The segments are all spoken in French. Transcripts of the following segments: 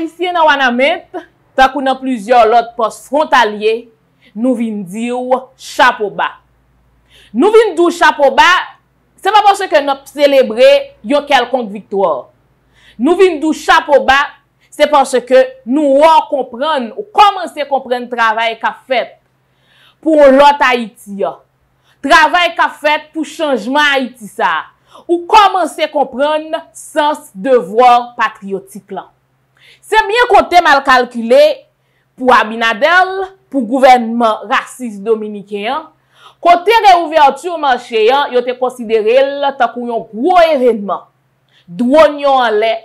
Haïtiens dans Ouanaminthe, tant qu'on a plusieurs autres postes frontaliers, nous vînons dire chapeau bas. Nous vînons dire chapeau bas, ce n'est pas parce que nous célébrons une quelconque victoire. Nous vînons dire chapeau bas, c'est parce que nous comprenons, ou commençons à comprendre le travail qu'a fait pour l'autre Haïti. Travail qu'a fait pour changement Haïti ça. Ou commencer à comprendre sens devoir patriotique là. C'est bien côté mal calculé pour Abinader, pour gouvernement raciste dominicain. Côté réouverture marché, il était considéré comme un gros événement. Douaniers en l'air,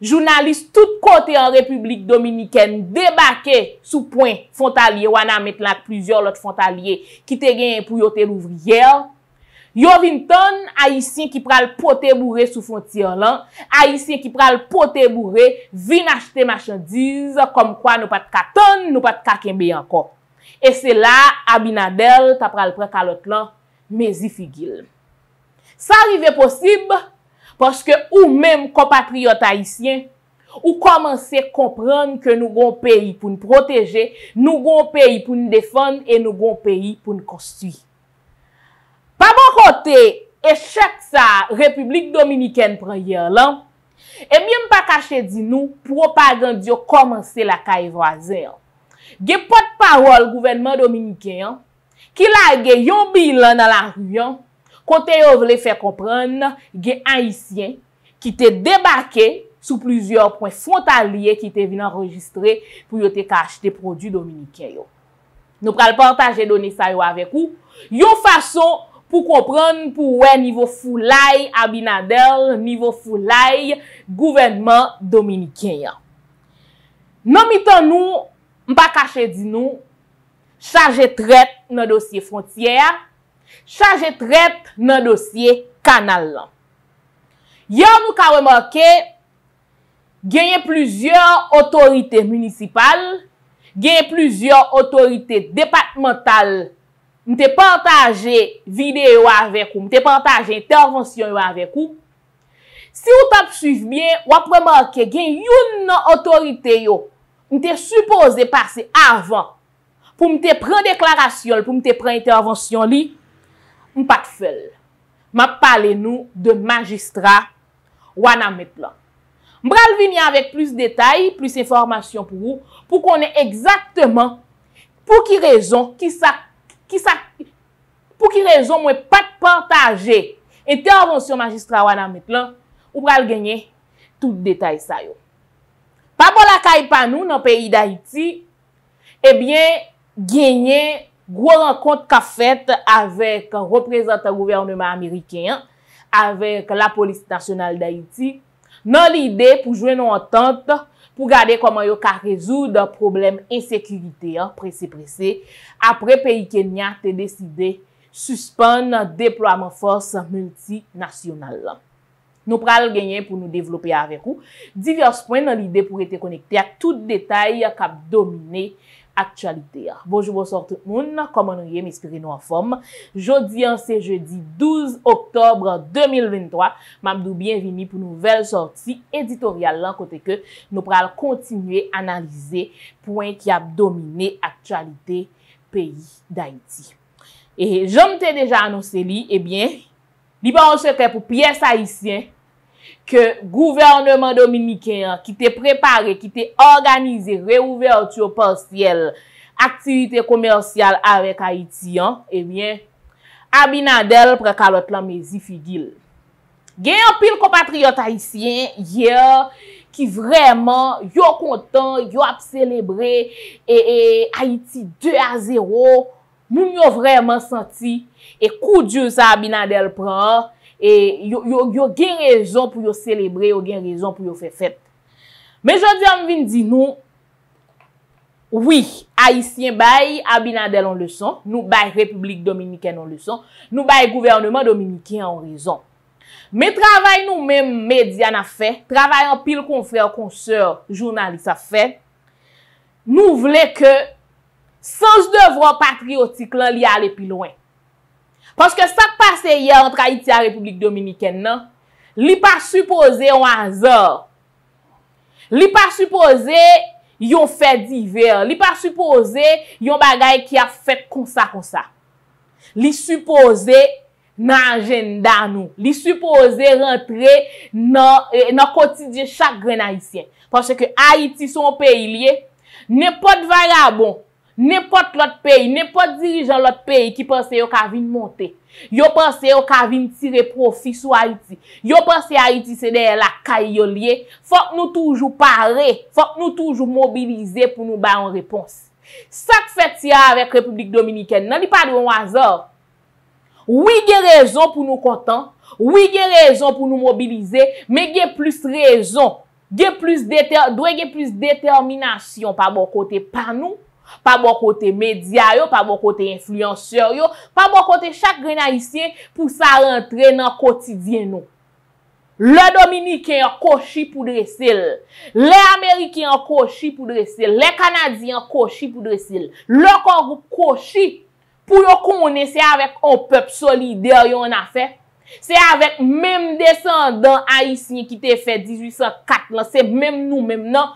journalistes tout côté en République Dominicaine débarqués sous point frontalier Ouanaminthe là plusieurs autres frontaliers qui te gagné pour yoter l'ouvrière. Yon vinton, haïtien qui pral pote bourré sous frontière là, haïtien qui pral pote bourré, vin acheter marchandises, comme quoi nous pas de katon, nous pas de kakembe encore. Et c'est là, Abinader, ta pral pren kalot là, mais y figil. Ça arrive possible, parce que ou même compatriotes haïtiens, ou commencer comprendre que nous avons un pays pour nous protéger, nous avons un pays pour nous défendre, et nous avons un pays pour nous construire. Par bon côté, échec sa République Dominicaine première là, et bien pas caché dit nous, propagande yo commencer la caille voisine. Gè porte-parole gouvernement dominicain qui lage yon bilan dans la rue, côté yo vle faire comprendre gè haïtien qui te débarqué sous plusieurs points frontaliers qui te vin enregistrer pour yo te acheter produits dominicains yo. Nous pral partager données ça yo avec vous, yon façon pour comprendre, pour ouais niveau foulay Abinader, niveau foulay gouvernement dominicain. Non mitan nous, m'pa caché di nous, chargé traite dans dossier frontière, chargé traite dans dossier canal. Hier nous ka remarqué gagné plusieurs autorités municipales, gagné plusieurs autorités départementales. M'te partager vidéo avec vous, m'te partager intervention avec vous. Si vous tap suivre bien, ou après remarquer gen une autorité yo, m'te supposé passer avant pour m'te prendre déclaration, pour m'te prendre intervention li, m'pat fèl. M'a parlé nous de magistrat Ouanaminthe là. M'bral vini avec plus détails, plus informations pour vous pour connaître exactement pour qui raison qui ça pour qui raison moi pas partager intervention magistrat Ouanaminthe là ou pral gagner tout détail ça yo. Pas bon la caille pas nous dans pays d'Haïti, eh bien gagner gros rencontre qu'a faite avec représentant gouvernement américain avec la police nationale d'Haïti dans l'idée pour joindre une entente pour garder comment yo ka résoudre problème insécurité pressé après pays Kenya te décidé suspendre déploiement force multinationale. Nous pral gagner pour nous développer avec vous divers points dans l'idée pour être connecté à tout détail cap dominer actualité. Bonjour, bonsoir tout le monde. Comment nous y m'espérer nous en forme. Jeudi, c'est jeudi 12 octobre 2023. M'abdou bienvenue pour nouvelle sortie éditoriale là côté que nous pral continuer à analyser point qui a dominé actualité pays d'Haïti. Et j'en t'ai déjà annoncé li, eh bien, li pas un secret pour pièce haïtien que gouvernement dominicain qui t'est préparé, qui t'est organisé, réouverture partielle, activité commerciale avec Haïti, eh bien, Abinader prend calotte la mezi figil. Gen yon pile compatriote haïtien hier qui vraiment yo content, yo ap célébrer et Haïti 2-0, moun yo vraiment senti et coup Dieu ça Abinader prend. Et yo gen raison pour yo célébrer, yo gen raison pour yo faire fête. Mais jodi am vin di nou, oui, Haïtien bay Abinader en leçon, nous bay République Dominicaine en leçon, nous bay gouvernement dominicain en raison. Mais travail nous même médias n'a fait, travail en pile confrère, consoeur, journaliste a fait. Nous voulons que sens devoir patriotique là li aller plus loin. Parce que ça qui passe hier entre Haïti et la République Dominicaine, non, li pas supposé un hasard. Li pa supposé yon fait divers, li pa supposé yon bagay qui a fait comme ça. Li supposé nan agenda nous, li supposé rentrer dans quotidien chaque grain haïtien parce que Haïti son pays lié, n'importe vagabond, n'importe l'autre pays, n'importe dirigeant l'autre pays qui pense yo ka vinn monter. Yo pense yo ka vinn tirer profit sur Haïti. Yo pense Haïti c'est derrière la caillolier. Faut que nous toujours parler, faut que nous toujours mobiliser pour nous ba en réponse. Ça que fait ya avec République Dominicaine, nan li pa de hasard. Oui, il y a raison pour nous contents. Oui, il y a raison pour nous mobiliser, mais il y a plus raison, il y a plus détermination par bon côté par nous, par bon côté média yo, par bon côté influenceur yo, par bon côté chaque grain haïtien pour ça rentrer dans quotidien nous. Le Dominicain en cochi pour dresser, les Américains en cochi pour dresser, les Canadiens en cochi pour dresser, le Congo cochi. Pour qu'on ait, c'est avec un peuple solidaire qu'on a fait. C'est avec même descendant haïtien qui te fait 1804. C'est même nous, même non.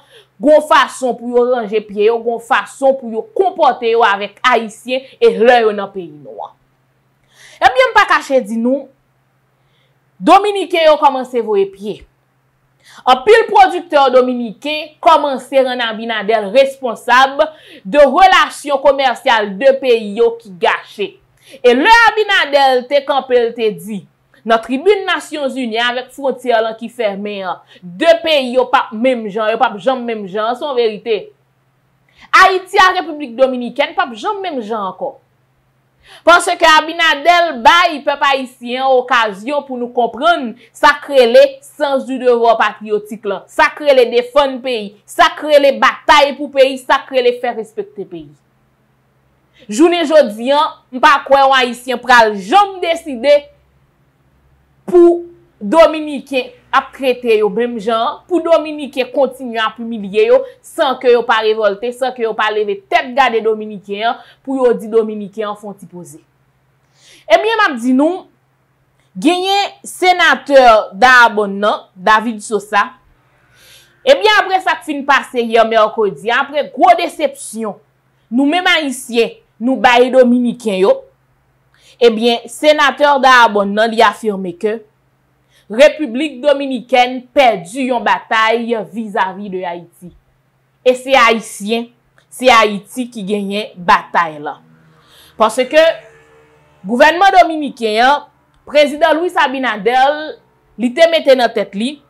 Gon façon pour yon ranger pied, gon façon pour yon comporter yon avec haïtien et l'œil dans pays noir. Eh bien, pas caché dit nous, Dominicains ont commencé vos pieds. En pile producteur dominicain commence République Abinader responsable de relations commerciales de pays qui gâchait. Et le Abinader te campé te dit, dans tribune Nations Unies avec frontière qui fermée, deux pays pas même gens, pas même gens, c'est en vérité. Haïti à République Dominicaine pas même gens encore. Parce que Abinader bail peuple haïtien occasion pour nous comprendre sacré les sens du devoir patriotique là, sacré les défendre pays, sacré les batailles pour pays, sacré les faire respecter pays. Journée jodi an, m'pa croire un haïtien pral jamais décider pour dominicain a traiter yo même genre, pour dominicain continuer à humilier yo sans que yo pas révolter, sans que yo pas lever tête garder dominicain pour yo dire dominicain font ti poser. Eh bien m'a dit nous gagner sénateur Dajabón David Sosa. Eh bien après ça qui fin passer hier mercredi, après gros déception, nous même haïtiens, nous bailler dominicain yo. Eh bien sénateur Dajabón il a affirmé que République Dominicaine perdu yon bataille vis-à-vis de Haïti. Et c'est Haïtien, c'est Haïti qui gagne bataille là. Parce que gouvernement dominicain, président Luis Abinader, li te mette nan tête li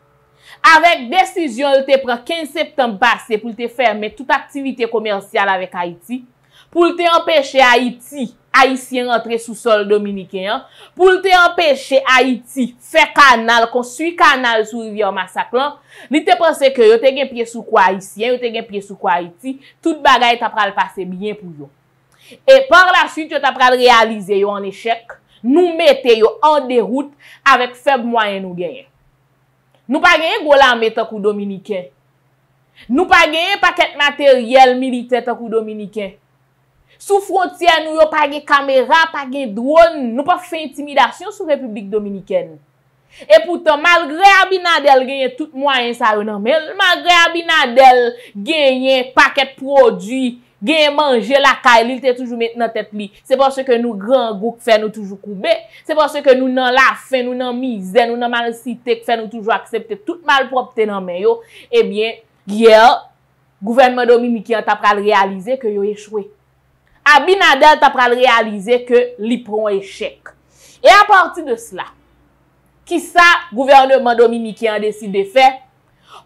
avec décision il te prend 15 septembre passé pour te fermer toute activité commerciale avec Haïti, pour te empêcher Haïti Haïtien rentré sous sol dominicain pour te empêcher Haïti faire canal construire canal sur rivière Massacre. Li te pensé que yo te gen pied sous quoi haïtien, yo te gen pied sous quoi Haïti, toute bagaille t'a pral passer bien pour yo. Et par la suite yo t'a pral réaliser yo en échec, nous mettez yo en déroute avec faible moyen nous gagner. Nous pas gagner gros l'armée tant kou dominicain. Nous pas gagner paquet matériel militaire tant kou dominicain. Sous frontière, nous n'avons pas de caméra, pas de drone, nous pas fait intimidation sur la République Dominicaine. Et pourtant, malgré Abinader gagne tout moyen, ça non, mais malgré Abinader gagne paquet produit, gagne manger la caille, il était toujours maintenant tête li. C'est parce que nous grand goût fait nous toujours couper. C'est parce que nous dans la faim, nous dans misère, nous dans mal cité, fait nous toujours accepter toute malpropreté dans main yo. Eh bien, hier, gouvernement dominicain t'a pral réaliser que yo échoué. Abinader t'a pral réaliser que li prend échec. Et à partir de cela, qui ça gouvernement dominicain a décidé de faire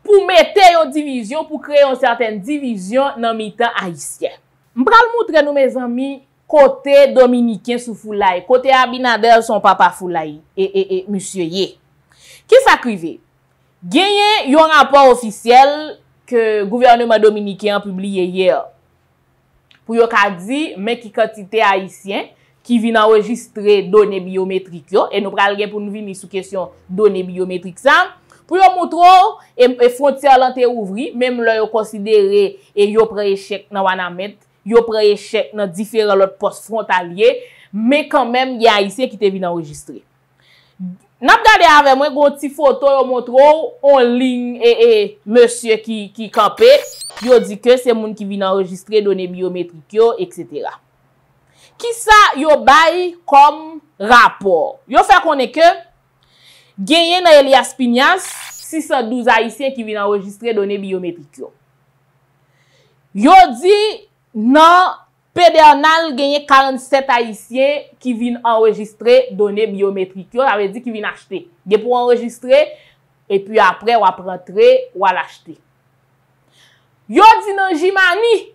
pour mettre une division, pour créer une certaine division dans mi-temps haïtien. M'pral montrer nous mes amis côté dominicain sous foulay, côté Abinader son papa foulay et monsieur yé. Qui ça crivé? Gagné yon rapport officiel que gouvernement dominicain a publié hier. Pour yon ka di, mais qui quantité haïtien qui vient enregistrer données biométriques yo, et nous pral gen pour nous venir sous question données biométriques ça, pour yon montre et frontière lan te ouvri, même là yon considéré et yon prend échec dans Ouanaminthe, yon prend échec dans différents autres postes frontaliers, mais quand même y a haïtien qui te vient enregistrer. N'a pas regardé avec moi une petite photo yo montre en ligne et monsieur qui campé, yo dit que c'est moun qui vient enregistrer données biométriques yo etc. Qui ça yo bail comme rapport? Yo fait connait que gagné dans Elias Pignas 612 haïtiens qui viennent enregistrer données biométriques yo. Yo dit non PDR gagné 47 haïtiens qui viennent enregistrer données biométriques. Ça veut dire qu'ils viennent acheter. Ils pour enregistrer et puis après on va rentrer, on va l'acheter. Yo dit dans Jimani,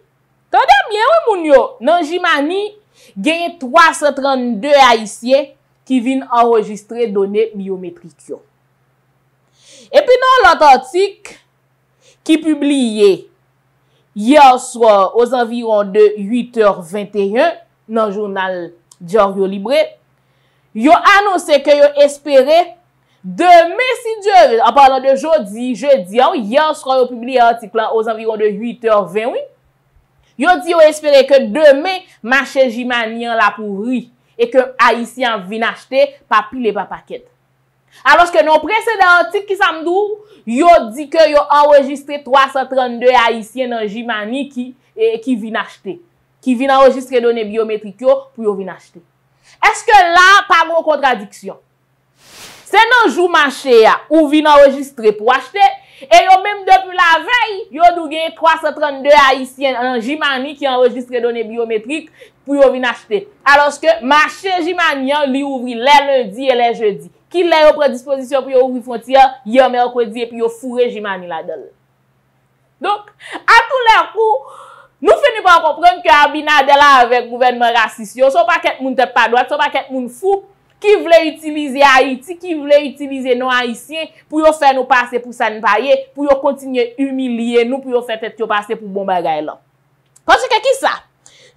tendez bien oui moun yo, dans Jimani gagné 332 haïtiens qui viennent enregistrer données biométriques. Et puis dans l'autre article qui publié hier soir, aux environs de 8h21, dans le journal Diario Libre, ils ont annoncé que ils espéraient demain, si Dieu, en parlant de jeudi, hier soir, ils ont publié un article aux environs de 8h20, oui. Ils ont dit qu'ils espéraient que demain, marché Jimani la pourri et que Haïtien viennent acheter pas pile et pas paquet. Alors que nos précédents articles qui samedou, yo dit que yo enregistré 332 haïtiens dans Jimani qui viennent acheter, qui viennent enregistrer données biométriques pour yo viennent acheter. Est-ce que là pas une contradiction? C'est dans jour marché ou viennent enregistrer pour acheter et yo même depuis la veille, yo dou gen 332 haïtiens dans Jimani qui enregistré données biométriques pour yo viennent acheter. Alors que marché Jimanian li ouvri les lundis et les jeudis. Qui l'a pris disposition pour ouvrir frontière hier mercredi et puis yo fourré Jimani là-dedans. Donc, à tous les coups, nous finissons par comprendre que Abinader là avec le gouvernement raciste, ce sont pas quelques moun tête pas droite, ce sont pas quelques moun fou qui voulait utiliser Haïti, qui voulait utiliser nos haïtiens pour faire nous passer pour ça ne payer, pour continuer à humilier nous, pour faire tête passer pour bon bagay là. Parce que qui ça?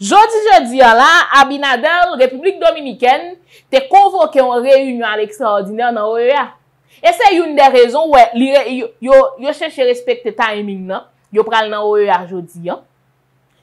Jeudi là, Abinader, République Dominicaine, t'es convoqué en réunion à l'extraordinaire dans OEA. Et c'est une des raisons où yo cherche à respecter timing nan, yo pral dans OEA jeudi hein.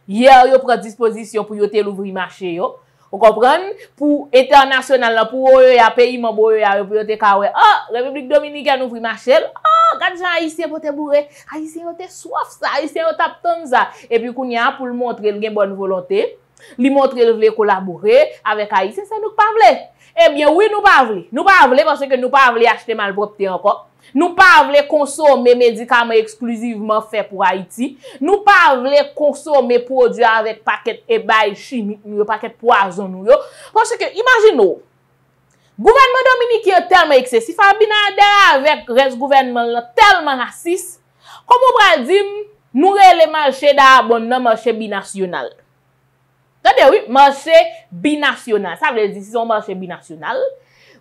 Hier yo prend disposition pour yo te l'ouvrir marché yo. Vous comprenez? Pour international pour OEA pays membre OEA pour yo te ka wè. Ah, République Dominicaine ouvri marché. Ah, gade jan haïtien pour te bourré. Haïtien te soif ça, haïtien tap ton ça. Et puis kounya pour le montrer le gen bonne volonté. Li montre le vle collaborer avec Haïti, ça nous pas vle. Eh bien oui, nous pas vle. Nous pas vle parce que nous pas vle acheter malpropreté encore. Nous pas vle consommer médicaments exclusivement faits pour Haïti. Nous pas vle consommer produits avec paquet ébail chimique, paquet poison nous yo. Parce que imaginez, gouvernement dominicain tellement excessif, Abinader avec reste gouvernement tellement raciste, comme on va dire, nous relé marché d'abon dans marché binational. Oui, marché binational. Ça veut dire si on marché binational,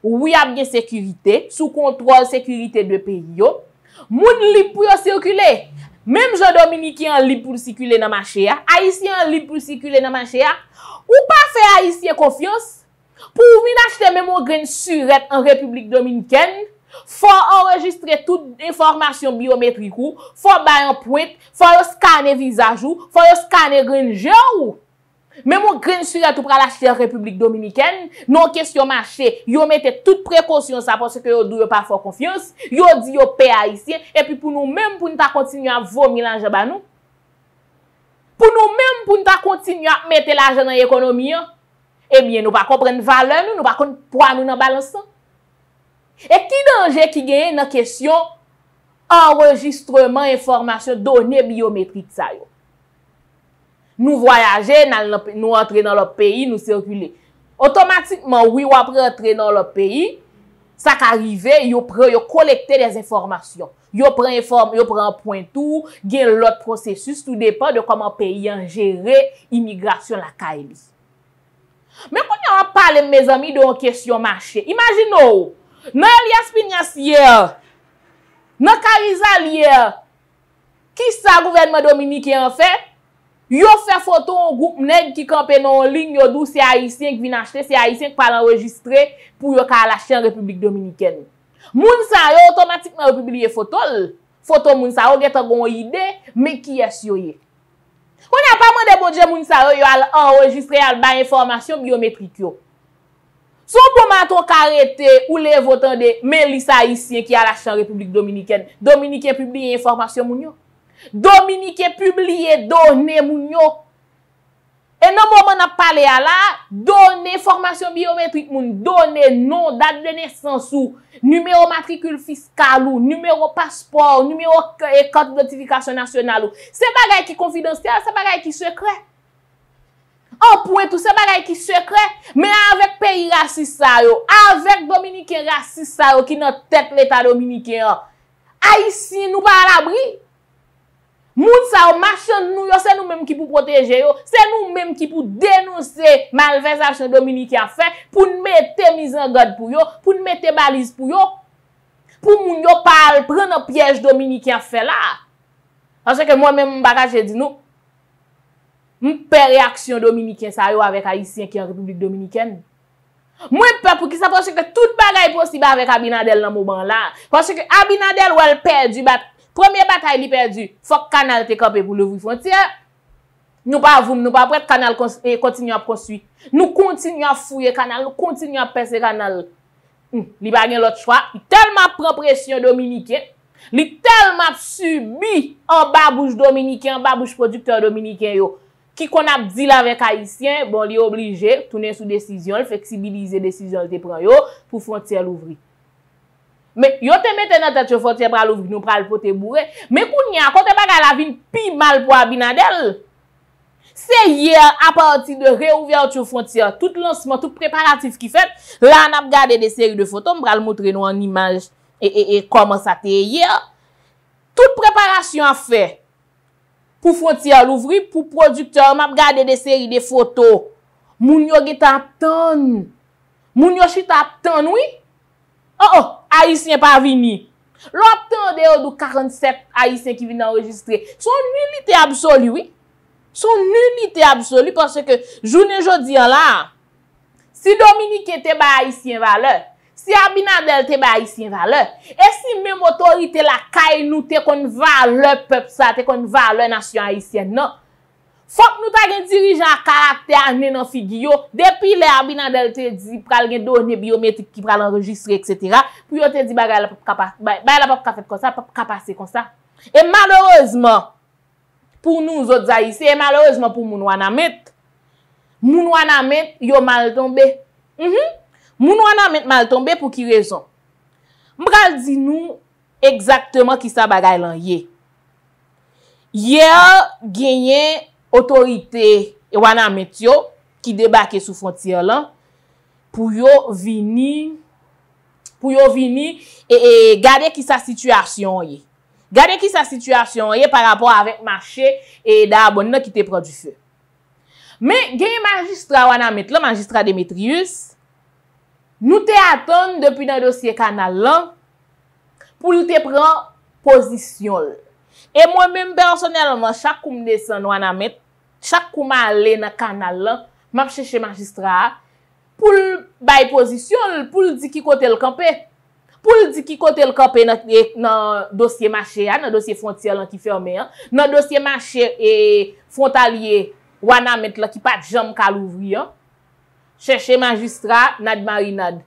oui, il y a bien sécurité, sous contrôle sécurité de pays. Yo. Moun li pou circuler. Même Jean Dominicain li pou circuler dans marché, haïtien li pou circuler dans marché. Ou pas faire haïtien confiance pour venir acheter même un grain de surette en République Dominicaine. Faut enregistrer toute information biométrique ou faut bay en pointe, faut scanner visage ou faut scanner grain de. Même on grain sur la tout pour l'acheter en République Dominicaine, non question marché, yo mettez toute précaution ça parce que yo doit pas faire confiance, yo dit yo paye haïtien et puis pour nous même pour nous ta continuer à vomir l'argent ba nous. Pour nous même pour nous ta continuer à mettre l'argent dans l'économie, eh bien nous pas comprendre valeur nous, nous pas connaître poids nous dans balance. Et qui danger qui gagne dans question enregistrement information données biométriques ça yo. Nous voyager, nous entrer dans le pays, nous circuler. Automatiquement, oui, ou après entrer dans le pays, ça qu'arrive, yo collecter des informations. Yo prend point tout, gain l'autre processus, tout dépend de comment pays en gérer immigration la Kaili. Mais quand on parle mes amis de question marché. Imaginons, dans Elias Pignas hier, dans Karizal hier, qui ça gouvernement dominicain en fait? Yo fait photo en groupe nèg qui campé non en ligne yo dou c'est haïtien qui vient acheter, c'est haïtien qui pas enregistrer pour yo ka l'acheter en République Dominicaine. Moun sa yo automatiquement publier photo moun sa yo gen tan gon idée mais qui est yo ye. On n'a pas demandé bon Dieu moun sa yo al enregistrer al ba information biométrique yo. Son tomato carité ou les votants de Mélissa haïtien qui a lâché en République Dominicaine. Dominicain publié information mounio. Dominicain publié données mounio. Et non moment n'a parlé à la données formation biométrique moun, données nom, date de naissance ou numéro matricule fiscale ou numéro passeport, numéro carte d'identification nationale ou. C'est bagay qui confidentiel, c'est bagay qui secret. En point tout ces bagailles qui secret, mais avec pays raciste ça yo, avec dominicain raciste ça yo qui dans tête l'état dominicain. Haïtien nous pas à l'abri. Moun ça yo marchand nous yo, c'est nous même qui pour protéger yo, c'est nous même qui pour dénoncer malversation dominicain fait pour mettre mise en garde pour yo, pour mettre balise pour yo, pour moun yo pas prendre piège dominicain fait là. Parce que moi même bagage dit nous m'père réaction dominicain ça yo avec haïtien qui en République Dominicaine. Moi peur pour qui ça parce que toute bagaille possible avec Abinader dans moment là parce que Abinader ou elle perdu première bataille il perdu faut canal te camper pour l'ouvrir frontière. Nous pas vous nous pas prêt canal continue à poursuivre. Nous continuons à fouiller canal, nous continuons à percer canal. Il pas gain l'autre choix, tellement prend pression dominicain. Il tellement subi en bas bouche dominicain, en bas bouche producteur dominicain yo. Qui qu'on a dit là avec haïtien, bon, li obligé, tourner sous décision, flexibiliser décision, te prend yo, pour frontière l'ouvrir. Mais, yo te mette dans tête yo frontière pour l'ouvrir, nous pral pour te bourrer. Mais, kounya, kote baga la vin pi mal pour Abinader. C'est hier, à partir de réouverture frontière, tout lancement, tout préparatif qui fait, là, on a regardé des séries de photos, m'bral montrer nous en image, et comment ça te hier. Toute préparation a fait. Pour frontière l'ouvrir, pour producteur, m'a regardé des séries de photos. Moun yo git attend. Moun yo chita attend, oui. Oh, haïtien pas vini. L'obtande yo dou 47 haïtiens qui viennent enregistrer. Son nullité absolue, oui. Son nullité absolue parce que journée jodi en là. Si Dominique te ba haïtien valeur, si Abinader te ba haïtien valeur, et si même autorité la caille nous te kon valeur peuple ça, te kon valeur nation haïtienne, non. Faut que nous ta gen dirigeant caractère ane nan figi yo, depuis le Abinader te dit pral gen données biométriques qui pral enregistrer etc. Puis yo te dit bagay la pa fait comme ça, pa passer comme ça. Et malheureusement pour nous autres haïtiens, et malheureusement pour moun Ouanaminthe yo mal tombé. Moun Ouanaminthe mal tombé pour qui raison? M'bral di nous exactement qui ça bagay lan yé. Hier, genyen autorité Ouanaminthe yo qui débarqué sous frontière là pour yo vini et garder qui sa situation yé. Garder qui sa situation yé par rapport avec marché et Dajabón qui te prend du feu. Mais genyen magistrat Ouanaminthe là, magistrat Démétrius, nous te attendons depuis dans le dossier canal là pour nous te prendre position. Et moi-même personnellement, chaque coup me descend Ouanaminthe, chaque coup m'aller dans canal là, m'a chercher magistrat pour bail position, pour dire qui côté le camper, pour dire qui côté le camper dans dossier marché, dans dossier frontière là qui fermé, dans dossier marché et frontalier Ouanaminthe là qui pas de jambe qu'à l'ouvrir. Chercher magistrat, nad marinade.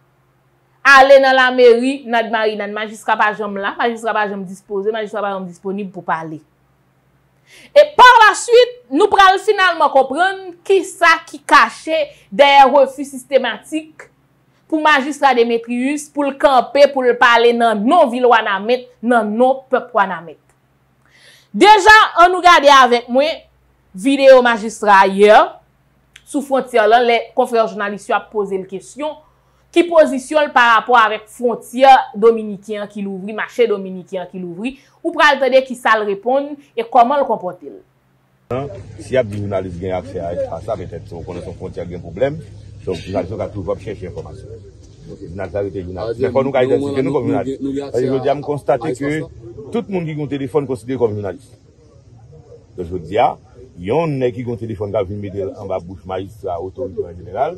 Aller dans la mairie, nad marinade. Magistrat pas jamais là, magistrat pas jamais disposé, magistrat pas jamais disponible pour parler. Et par la suite, nous prenons finalement comprendre qui ça qui cachait des refus systématiques pour magistrat Démétrius, pour le camper, pour le parler dans non-ville Ouanaminthe, dans non-peuple Ouanaminthe. Déjà, on nous garde avec moi, vidéo magistrat hier. Sous frontière là, les confrères journalistes ont posé une question qui positionne par rapport avec frontière dominicaine qui l'ouvre, marché dominicain qui l'ouvre, ou pour attendre qui ça le répondre et comment le comporter. Si y a des journalistes qui ont accès à ça, peut-être si on connaît son frontière, il y a un problème, donc les journalistes vont toujours chercher l'information. Je dois constater que tout le monde qui a un téléphone est considéré comme journaliste. Donc je dis, yon qui ont téléphone qui mettre en bas bouche magistrat autorité en général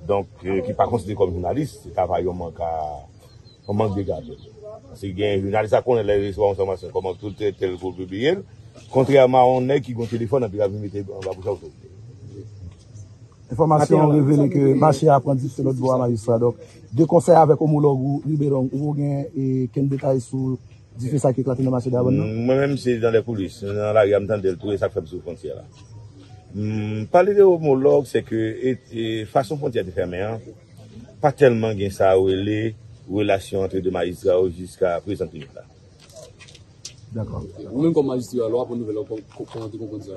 donc qui pas considéré comme journaliste c'est travail on manque de garde parce que un journaliste ça connaît les ressources d'information comment tout tel groupe publié contrairement on est qui ont téléphone qui mettre en bas bouche autorité Information révélée que marché a pris sur l'autre voie magistrat. Donc, deux conseils avec homologue Riberon, vous avez quel détail sur du fait ça qui éclate dans le marché d'abonnement? Moi-même, c'est dans les coulisses. Dans la rue, je me et ça fait sous frontière. Parler de homologue, c'est que, façon frontière de fermer, hein, pas tellement gain ça, où les relations entre deux magistrats jusqu'à présent. D'accord. Vous-même, comme magistrat, alors, pour nous, comment vous comprenez ça?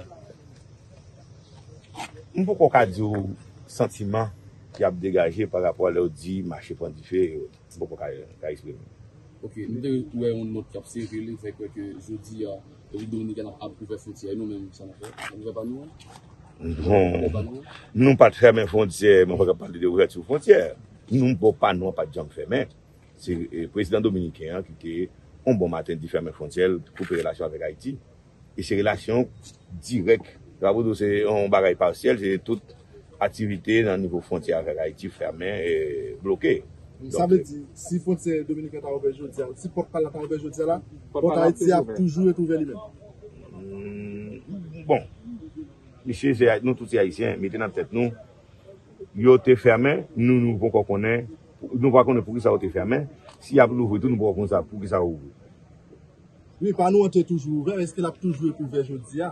On peut pas dire sentiment qui a dégagé par rapport à l'audi marché point du fait on peut pas exprimer. OK, nous devons trouver un autre cap sérieux fait que jeudi à Dominicaine a approuvé frontière nous même ça ne fait pas nous. Non. Nous pas faire mes frontières, on pas parler de ouverture frontière. Nous pas de jambe fermée. C'est le président dominicain qui était un bon matin de fermer frontière, couper relation avec Haïti et ces relations directes. C'est un bagage partiel, c'est toute activité dans le niveau frontière avec Haïti fermée et bloquée. Ça veut dire, si frontière dominicaine a ouvert aujourd'hui, si porte pas la ouvert aujourd'hui là, porte Haïti a toujours été ouvert lui-même. Bon, monsieur, nous tous haïtiens, mettez dans la tête nous, il a été fermé, nous pouvons connaître, nous pas connaître pour qui ça a été fermé, s'il y a l'ouvre tout, nous pouvons connaître ça pour qui ça a ouvert. Oui, par nous on était toujours ouvert, est-ce qu'il a toujours été ouvert aujourd'hui?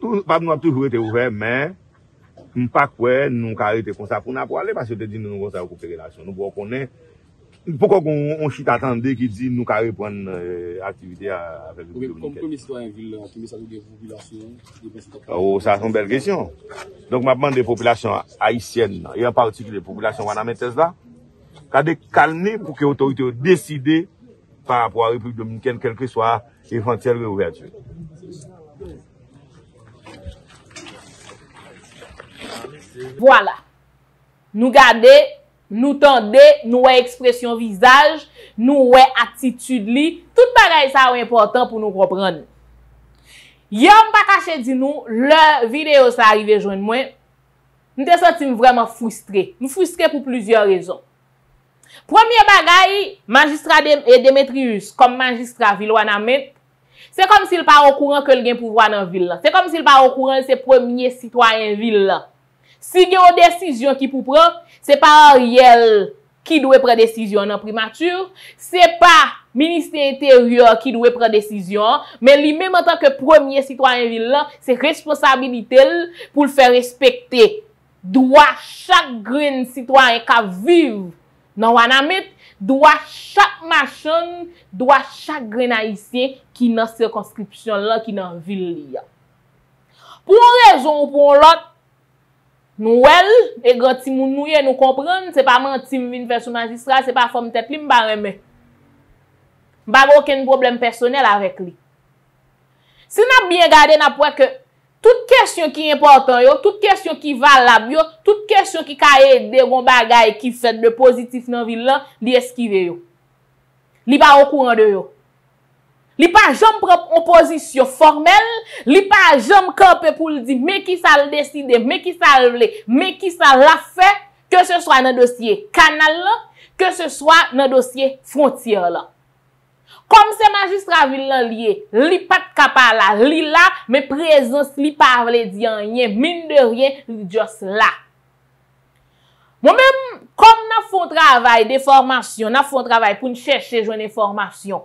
Tout nous a toujours été ouvert, mais nous pas quoi nous arrêter comme ça pour nous aller parce que te dit nous nous ça couper relation. Nous pour connaître pourquoi on chit attendait qui dit nous carré prendre activité avec le Dominicain. Comme histoire en ville qui met ça des populations. Oh ça c'est une belle question. Donc m'a demandé population haïtienne et en particulier population ouanaminthe là qu'a de calmer pour que autorité décider par rapport à la République dominicaine quel que soit éventuelle réouverture. Voilà. Nous gardons, nous tendons, nous voyons expression visage, nous voyons attitude li. Tout pareil ça est important pour nous comprendre. Yon pas caché dit nous, le vidéo ça arrivé joindre moi. Nous te sentim vraiment frustré. Nous frustré pour plusieurs raisons. Premier bagaille, magistrat Démétrius comme magistrat ville Ouanaminthe, c'est comme s'il pas au courant que le gain pouvoir dans ville. C'est comme s'il pas au courant c'est premier citoyen ville. Si il y a une décision qui pour prendre, c'est pas Ariel qui doit prendre décision en primature, c'est pas ministère intérieur qui doit prendre décision, mais lui-même en tant que premier citoyen ville, c'est responsabilité pour le faire respecter droit chaque grain citoyen qui vivre dans Ouanaminthe, droit chaque machin, droit chaque grain haïtien qui dans circonscription là, qui dans ville là. Pour une raison ou pour l'autre, nous, et grand timoun nous, nous comprenons, c'est pas menti, m'vin faire sous magistrat, c'est pas forme tête li, m'ba remè. M'ba aucun problème personnel avec lui. Si n'a bien gardé, n'a point que toute question qui est importante, toute question qui valable, toute question qui ka aider gon bagay qui fait de positif dans ville là, li esquive yo. Li pas au courant de yo. Li pas jamais prendre une position formelle, li pas jamais camper pour le dire mais qui ça le décider, mais qui ça le veut, mais qui ça l'a fait, que ce soit dans dossier canal là, que ce soit dans dossier frontière là. Comme ces magistrats ville lié, li pas capable là, li là mais présence li pas veut dire rien, mine de rien, li juste là. Moi-même comme n'a font travail de formation, n'a font travail pour chercher joindre information.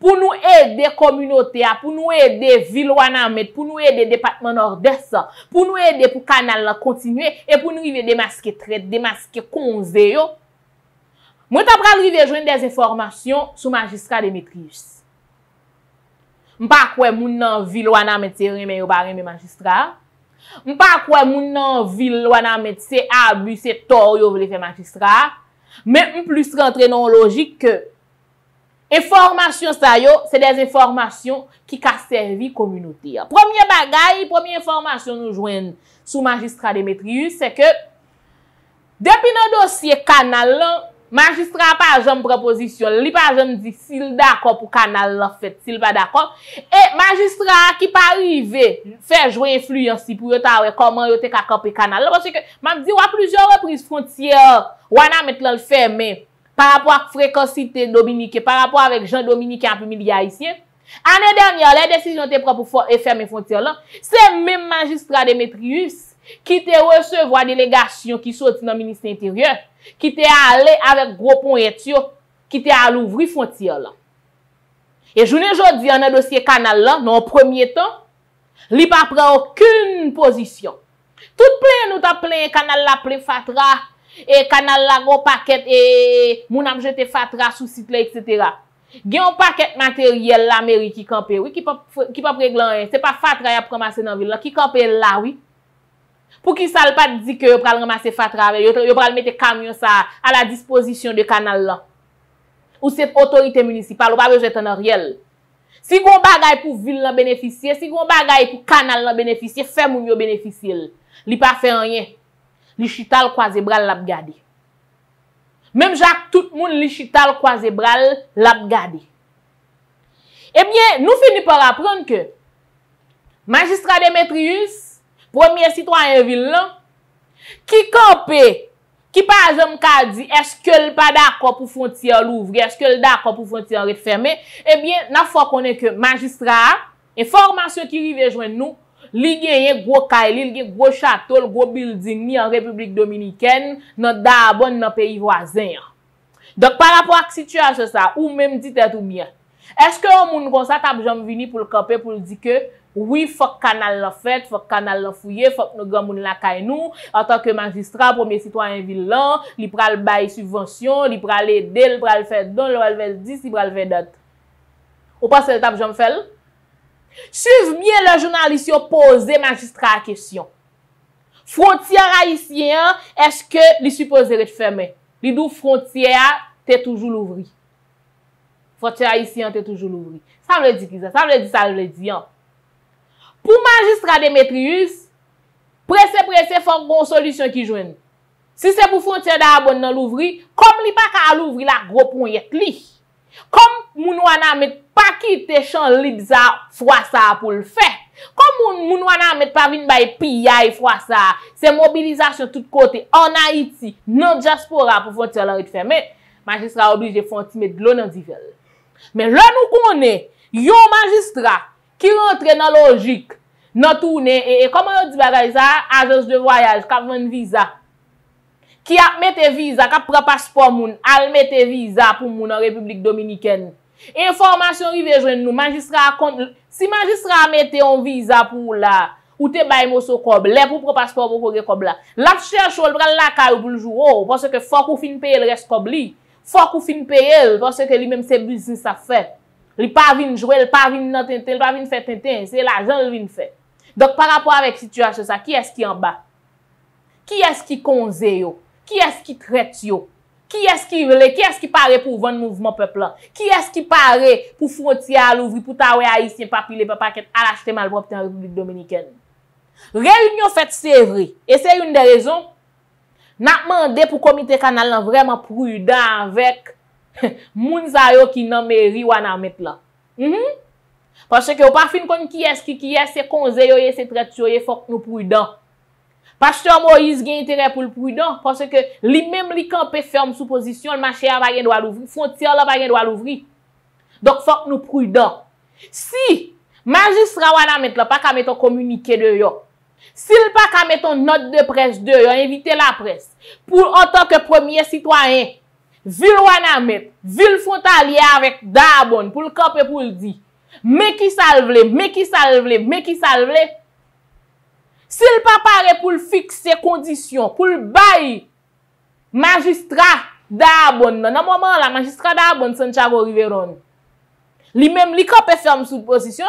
Pour nous aider communauté, pour nous aider ville Ouanaminthe, pour nous aider département Nord-Est, pour nous aider pour canal continuer et pour nous arriver démasquer traite, démasquer conzé yo. Moi t'a pral rive joindre des informations sur magistrat Démétrius. M'pa quoi moun nan ville Ouanaminthe c'est remen yo pa remen magistrat. M'pa quoi moun nan ville Ouanaminthe c'est abus, c'est tort yo veut faire magistrat. Mais en plus rentrer dans logique que information ça yo, c'est des informations qui ka servi communauté. Premier bagaille, première information nous joignent sous magistrat Démétrius, c'est que depuis nos dossier canal là, magistrat pas jamais proposition, li pas jamais dit s'il d'accord pour canal là fait, s'il pas d'accord et magistrat qui pas arrivé faire jouer influence pour ta comment yo te ka camper canal parce que m'a dit à plusieurs reprises frontière Ouanaminthe là le fermé. Par rapport à la fréquence dominicaine, par rapport avec Jean Dominicain, un peu haïtien, Année dernière, les décisions étaient prises pour fermer les frontières. C'est même magistrat Démétrius qui te recevoir délégation qui sorti dans le ministère intérieur, qui te allé avec gros pointure, qui te allé ouvrir frontière. Et je ne dis pas dans le dossier canal là, dans le premier temps, il ne prend aucune position. Tout plein nous t'a plein canal là plein fatra et canal là gros paquet et mon âme jeté fatra sous site là etc. Il y a un paquet matériel là mairie qui campe oui qui pas régler c'est pas fatra y a ramasser dans ville là qui campe là oui. Pour qui ça pas dit que pral ramasser fatra avec yo pral mettre camion ça à la disposition de canal là. Ou cette autorité municipale ou pas besoin d'être en Ariel. Si vous bagay pour ville la bénéficier, si vous bagay pour canal la bénéficier, fait moun yo bénéficier. Li pas fait rien. Li chital croisé bral la gade. Même Jacques tout moun li chital croisé bral la gade. Eh bien, nous finissons par apprendre que magistrat Démétrius, premier citoyen ville là, qui campait qui par exemple qu'a dit est-ce que le pas d'accord pour frontière l'ouvrir est-ce que le d'accord pour frontière fermer eh bien n'a faut connait que magistrat information qui rive joindre nous li gagne gros kay li gagne gros château gros building ni en République Dominicaine dans Dajabón dans pays voisin. Donc par rapport à situation ça ou même dit tout bien est-ce que on moun comme ça t'a jamais venir pour le camper pour dire que oui, faut canal la fête, faut canal la fouiller, faut que nous grand moun la kay nous en tant que magistrat, premier citoyen villan, li pral bail subvention, li pral aider, li pral faire don, li pral faire 10, li pral faire date. Ou pense que t'a jamais fait? Suivez bien le journaliste poser magistrat question. Frontière haïtienne, est-ce que li supposé être fermé? Li dou frontière t'es toujours l'ouvri. Frontière haïtienne t'es toujours l'ouvri. Ça veut dire qui ça? Ça veut dire pour magistrat Démétrius, pressé, faut une bonne solution qui joigne. Si c'est pour frontière d'Abon dans l'ouvrir, comme li pas ka l'ouvrir la gros poignette li. Comme moun Ouanaminthe pas quitter champ libre ça fois ça pour le faire. Comme moun Ouanaminthe pas vinn bay pillay fois ça, c'est mobilisation tout côté en Haïti, non diaspora pour frontière la fermée. Magistrat obligé font mettre de l'eau dans divelle. Mais là nous connaît, yo magistrat qui rentre dans la logique, dans tournée, et comment on dit bagay ça, agence de voyage, qui vend visa, qui a mette visa, qui prend passeport moun, al mette visa pour moun en République Dominicaine. Information rive joine nous, magistrat si magistrat mette un visa pour la, ou te bay moso kob, les pour prendre passeport pour koge kob la, la cherche ou le bral la kayo pour le jour, parce que faut qu'on fin paye le reste kob li, faut qu'on fin paye, parce que lui même c'est business ça fait. Il pas vinn jouer, il pas vinn nan tintin, il pas vinn faire tintin, c'est l'argent il vinn faire. Donc par rapport avec situation ça, qui est-ce qui en bas? Qui est-ce qui conze yo? Qui est-ce qui traite yo? Qui est-ce qui veut? Qui est-ce qui paraît pour vendre mouvement peuple là? Qui est-ce qui paraît pour frontière l'ouvrir pour tawe haïtien pas pile pas paquet à l'acheter malpropre en République Dominicaine? Réunion faite c'est vrai et c'est une des raisons n'a demandé pour comité canal là vraiment prudent avec moun sa yo ki nan mairie Ouanaminthe la. Parce que ou pa fin kon qui est c'est konze yo et c'est traite yo, faut que nous prudent. Pasteur Moïse gen intérêt pour le prudent parce que lui même li camper ferme sous position, le marché a pas gen droit l'ouvrir, frontière la pas gen droit l'ouvrir. Donc faut que nous prudent. Si magistrat Ouanaminthe la pas ka mettre communiqué de yo. S'il pas ka mettre note de presse de yo, inviter la presse pour en tant que premier citoyen ville Ouanaminthe, ville frontalière avec Dajabón pour le camper pour le dire. Mais qui salve, mais qui salve. S'il pas paraît pour le fixer conditions, pour le bail, magistrat Dajabón, dans le moment là, magistrat Dajabón, c'est Chavo Riveron. Lui-même, il camper ferme sous position,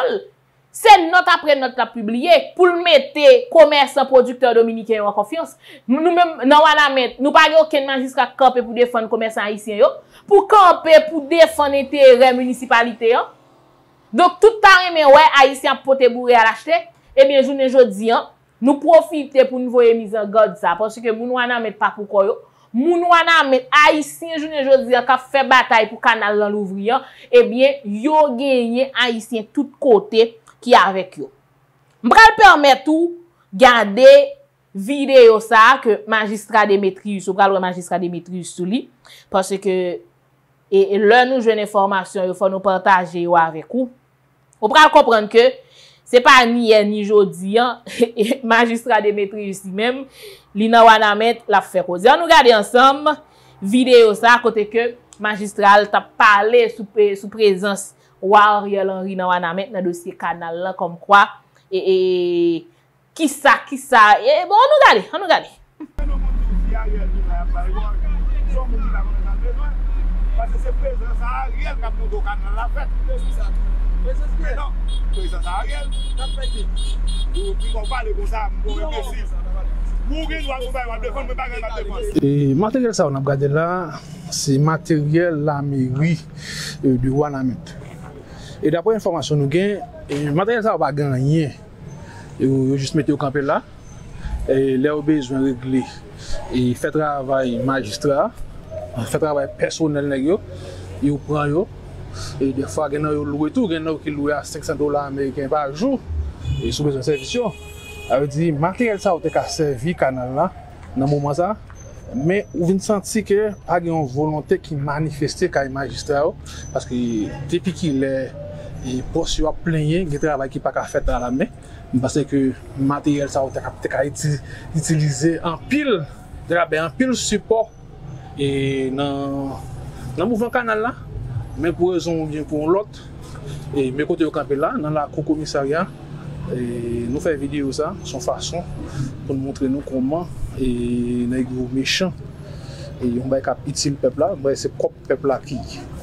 c'est note après note la publier pour le mettre commerçants producteurs dominicains en confiance. Nous même dans Ouanaminthe, nous pas aucun magistrat camper pour défendre commerçants haïtiens yo, pour camper pour défendre intérêt municipalité yo. Donc tout temps mais ouais haïtien poté bourré à l'acheter, eh bien journée jodi an, nous profiter pour nous voyer mise en garde ça parce que moun Ouanaminthe pas pour quoi yo. Moun Ouanaminthe haïtien journée jodi an ka fait bataille pour canal dans l'ouvrir, eh bien yo gagné haïtien tout côté qui avec yo. M'pral permet tout garder vidéo ça que magistrat Démétrius ou pral magistrat Démétrius sou li parce que et là nous jeune information il faut nous partager avec vous On peut comprendre que ce n'est pas ni hier ni aujourd'hui, le magistrat Démétrius lui-même, Lina Ouanaminthe l'a fait causer. On nous regarde ensemble vidéo ça côté que magistral t'a parlé sous présence Ariel Henry dans Ouanaminthe dans dossier canal là comme quoi et qui ça et bon on nous regarde. Parce que c'est présence Ariel qui a pris au canal la fête. Présence Ariel. Et matériel ça on a regardé là, c'est matériel la mairie de Ouanaminthe. Et d'après l'information nous gagne, matériel ça on va gagner. Et juste mettre au campé là et les besoins réglés et fait travail magistrat, fait travail personnel nèg yo prend yo et des fois gagne yo louer tout, gagne qui louer à $500 américains par jour et sous besoin de service. Ça veut dire matériel ça a servi canal là dans moment ça, mais on vient sentir que pas une volonté qui manifestait quand magistrat parce que depuis qu'il est poste a plaigné le travail qui pas fait à la main parce que matériel ça a été utilisé en pile support et dans mouvement canal là, mais pour raison bien pour l'autre et mes côtés au camp là dans la cour commissariat. Et nous faisons vidéo ça, son façon, pour nous montrer nous comment les méchants, et on va être utile le peuple là, on va être ce propre peuple là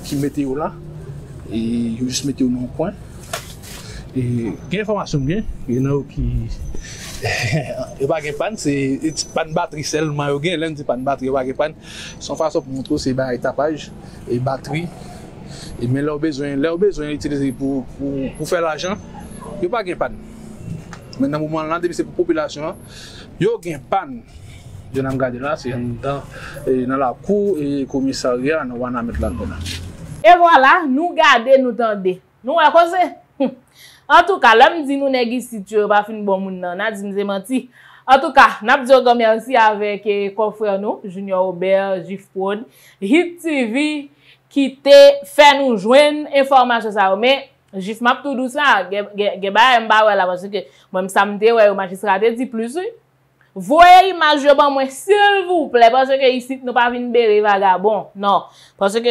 qui mettait là, et ils juste mettaient au point. Et quelle information bien, il y en a qui. Il n'y a pas de panne, c'est pas de batterie seulement, il n'y a pas de batterie, il n'y a pas de panne. Son façon pour montrer c'est un tapage et batterie, mais leur besoin d'utiliser pour faire l'argent, il n'y a pas de panne. Mais dans le moment là, c'est pour la population. Il y a une panne. Je n'ai pas regardé là, c'est dans la cour et le commissariat, nous allons mettre là-dedans. Et voilà, nous gardons, nous tendons. Nous sommes en tout cas, l'homme dit nous n'est si tu n'as pas fait une bonne monde, on a dit nous menti. En tout cas, nous disons merci avec confrère nous, Junior Aubert, Jif Prod, Hit TV, qui te fait nous joindre information ça. Mais Jif m'a tout douce là, parce que moi, ça me dit, le magistrat dit plus. Voyez l'image, moi, s'il vous plaît, parce que ici, nous pas venir bérer vagabond. Non, parce que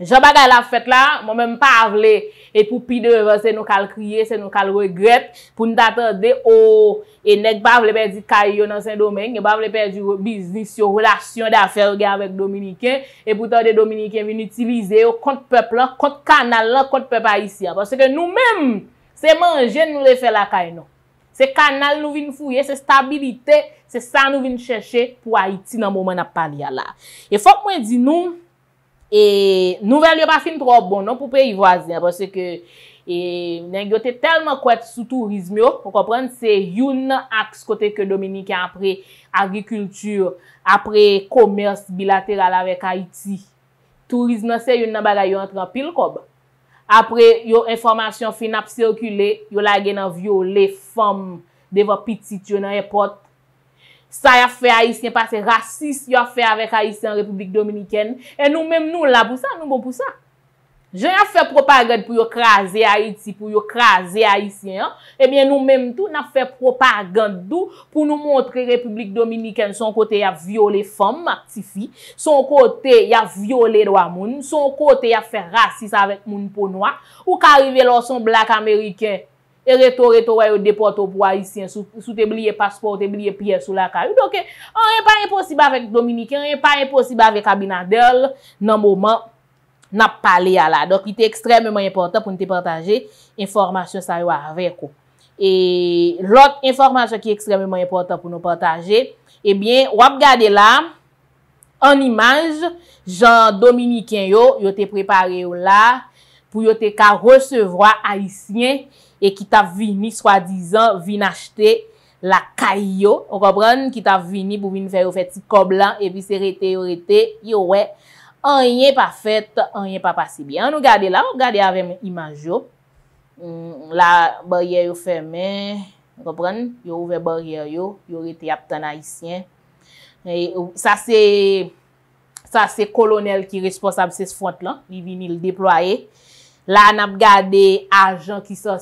j'en bagaille la fête là, moi-même pas avlé. Et pour pire devant, c'est nous qu'à crier, c'est nous qu'à regretter, pour nous attendre au. Et n'est pas avlé perdre caillou dans Saint-Domingue, n'est pas avlé perdre business, relation d'affaires avec Dominicains. Et pourtant, les Dominicains viennent utiliser contre peuple, contre canal, contre peuple haïtien. Parce que nous-mêmes, c'est manger, nous les faire la caille. C'est canal nous vient fouiller, c'est stabilité, c'est ça nous vient chercher pour Haïti dans le moment où on a parlé là. Et faut que moi dis nous, et nouvelle yo pas fin trop bon non pour pays voisin parce que nèg yo té tellement quoi sous tourisme yo, on comprendre c'est une axe côté que Dominique après agriculture, après commerce bilatéral avec Haïti. Tourisme c'est une bagaille yo entre en pile cob. Après yo information finap circuler, yo lagé dans violer femme devant petit yo dans airport. Ça y a fait haïtien parce que raciste y a fait avec haïtien en République Dominicaine et nous même nous là pour ça nous bon pour ça. J'ai fait propagande pour écraser Haïti, pour écraser haïtien, et bien nous même tout n'a fait propagande pour nous montrer République Dominicaine son côté y a violé femmes, petites filles, son côté y a violé droit moun, son côté y a fait raciste avec moun peau noire ou qu'arriver là son black américain. Et retourner au déporté pour haïtien sous t'oublier passeport, t'oublier pièce sous la caille. Donc, on n'est pas impossible avec Dominicain, on n'est pas impossible avec Abinader, dans le moment, n'a parlé à la. Donc, il est extrêmement important pour nous partager information ça avec vous. Et l'autre information qui est extrêmement importante pour nous partager, eh bien, on va regarder là, en image, Jean Dominicain, yo te préparé là, pour yo te ka recevoir haïtien, et qui t'a vini soi-disant vient acheter la caillou on comprend qui t'a vini pour venir faire petit coblan et puis c'est rété yo ouais rien pas fait rien pas passé bien nous regarder là regarder avec image yo la barrière yo fermé on comprend yo ouvert barrière yo rété aptan haïtien et ça c'est colonel qui responsable ces front là il vient le déployer Là, on a regardé agent qui sont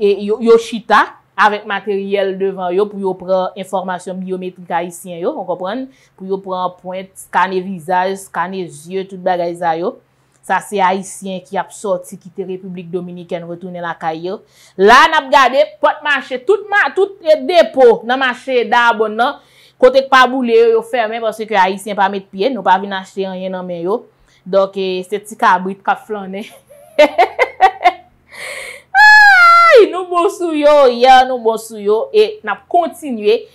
Yoshita avec matériel devant eux pour yo prendre information biométrique haïtien yo, on comprend, pour yo prendre pointe, scanner visage, scanner yeux, tout bagay ça yo. Ça c'est haïtien qui a sorti qui était République Dominicaine retourner la caille. Là on a regardé porte marché, tout dépôt dans marché Dajabón non, côté pas boulé yo fermé parce que haïtien pas mettre pied, nous pas venir acheter rien dans main yo. Donc c'est petit cabrit qui flané. Nous bon sou yo, hier nous bon sou yo et n'a continuer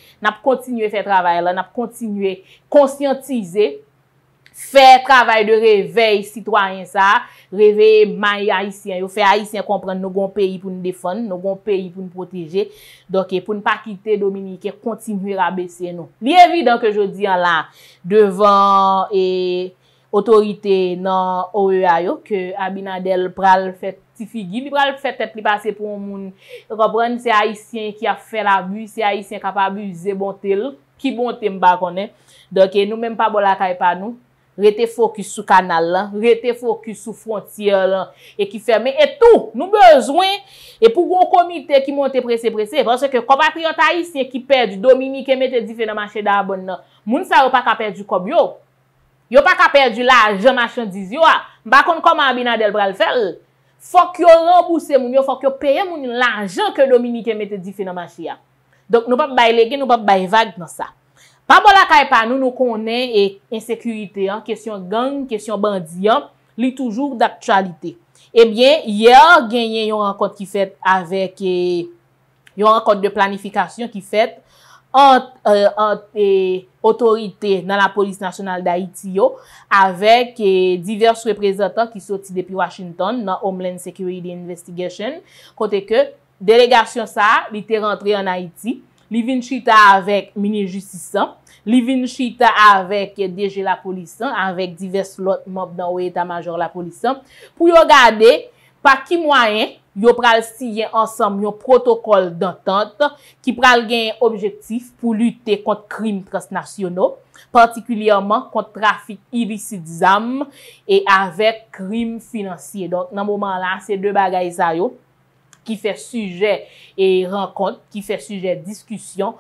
faire travail là, n'a continuer conscientiser faire travail de réveil citoyen ça, réveiller maï haïtien, yo faire haïtien comprendre nous gon pays pour nous défendre, nous gon pays pour nous protéger. Donc pour ne pas quitter Dominicain, continuer à baisser nous. Il est évident que je dis là devant et autorité non OEA yo que Abinader pral fait ti figure, il pral fait tête li passer pour un monde comprendre c'est haïtien qui a fait l'abus, c'est haïtien qui a pas abusé bonté qui bonté m'pa connaît. Donc nous même pas bon la caille pas nous, rete focus sur canal là, rete focus sur frontière là et qui ferme et tout, nous besoin et pour un comité qui monte pressé parce que compatriote haïtien qui perd du Dominique mette di fait dans marché Dajabón là, moun ça pas ka perdre du cob yo. Yo pas ka perdu l'argent marchandise yo. M'pa konn comment Abinader pral faire. Faut que yo rembourse moun yo, faut que yo paye moun l'argent que Dominique mette di fait dans marché ya. Donc nous pas bailler légué, nous pas bailler vague dans ça. Pas bon la caille pas nous connaît et insécurité en question gang, question bandit, li toujours d'actualité. Eh bien, hier gagné une rencontre qui faite avec une rencontre de planification qui faite entre autorités dans la police nationale d'Haïti avec divers représentants qui sortent depuis Washington dans Homeland Security Investigation côté que délégation ça il était rentré en Haïti, il vinn chita avec ministre justice, il vinn chita avec DG la police avec divers autres membres dans état-major la police pour regarder par qui moyen yo pral signer ensemble un protocole d'entente qui pral gagner objectif pour lutter contre crimes transnationaux, particulièrement contre trafic illicite d'armes et avec crimes financiers. Donc dans moment là, c'est deux bagages ça yo qui fait sujet et rencontre, qui fait sujet discussion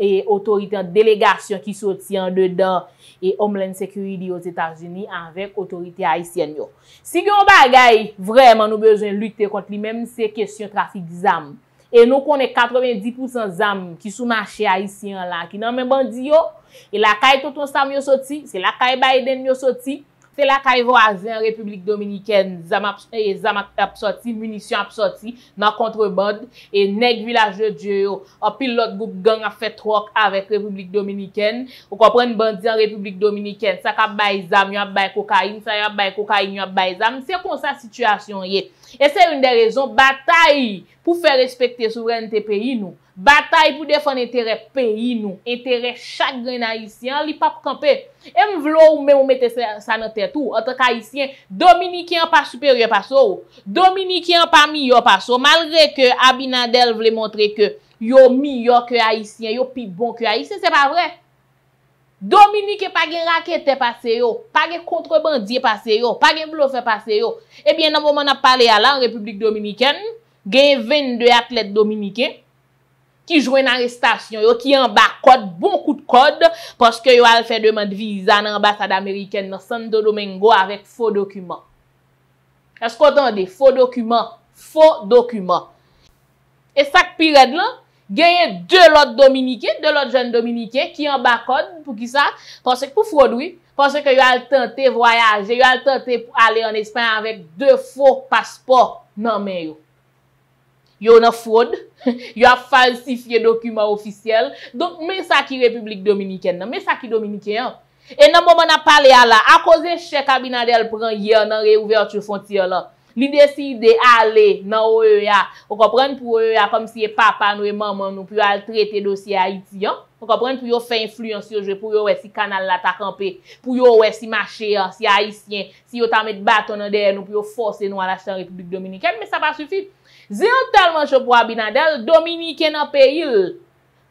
et autorité délégation qui sortit en dedans et Homeland Security aux États-Unis avec autorité haïtienne yo. Si yon bagay vraiment nous besoin lutter contre lui même c'est question trafic d'armes. Et nous connaît 90% d'armes qui sous marché haïtien là qui nan men bandi yo et la caille tonton Sam yo sorti, c'est la caille Biden yo sorti. C'est là qu'il y a en République Dominicaine, Zama absorti, munitions absorti, dans contrebande, et nèg village de Dieu, un pilote groupe gang a fait troc avec République Dominicaine, vous comprenez, bandit en République Dominicaine, ça a baï zam, yon a baï cocaïne, ça a baï cocaïne, yon a baï zam, c'est comme ça la situation est. Et c'est une des raisons, bataille pour faire respecter souveraineté pays nous, bataille pour défendre intérêt pays nous, intérêt chaque grain haïtien, li pas camper. Et m'vlo ou même mettez ça dans tête tout, en tant qu'haïtien, dominicain pas supérieur pas so, dominicain pas meilleur pas so, malgré que Abinader voulait montrer que yo meilleur que haïtien, yo plus bon que haïtien, c'est pas vrai. Dominique pas gen raquette passé yo, pas gen contrebandier passé yo, pas gen bluffeur passé yo. Eh bien dans moment n'a parlé à la en République Dominicaine, gen 22 athlètes dominicains qui jouent en arrestation yo, qui en bas code bon coup de code parce que yo al fait demande visa dans ambassade américaine dans Santo Domingo avec faux documents. Est-ce qu'on entend faux documents. Et ça pire là gagne deux autres jeunes dominicains qui en bas code pour qui ça parce que pour fraude oui parce que ils ont tenté voyager, ils ont tenté aller en Espagne avec deux faux passeports non mais ils ont fraude, ils ont falsifié documents officiels. Donc mais ça qui République Dominicaine, mais ça qui dominicain. Et dans moment n'a parlé à la à cause de chèque Abinader prend hier dans réouverture frontière là. Li décide aller dans OEA, vous comprenez pour OEA comme si papa nous et maman nous pour aller traiter dossier haïtien, vous comprenez pour yo faire influence yo pour yo si canal là ta camper, pour yo si marché si haïtien, si yo ta mettre bâton dans derrière nous pour yo forcer nous à l'acheter en République Dominicaine, mais ça pas suffit. Zé tellement chaud pour Abinader, dominicain dans pays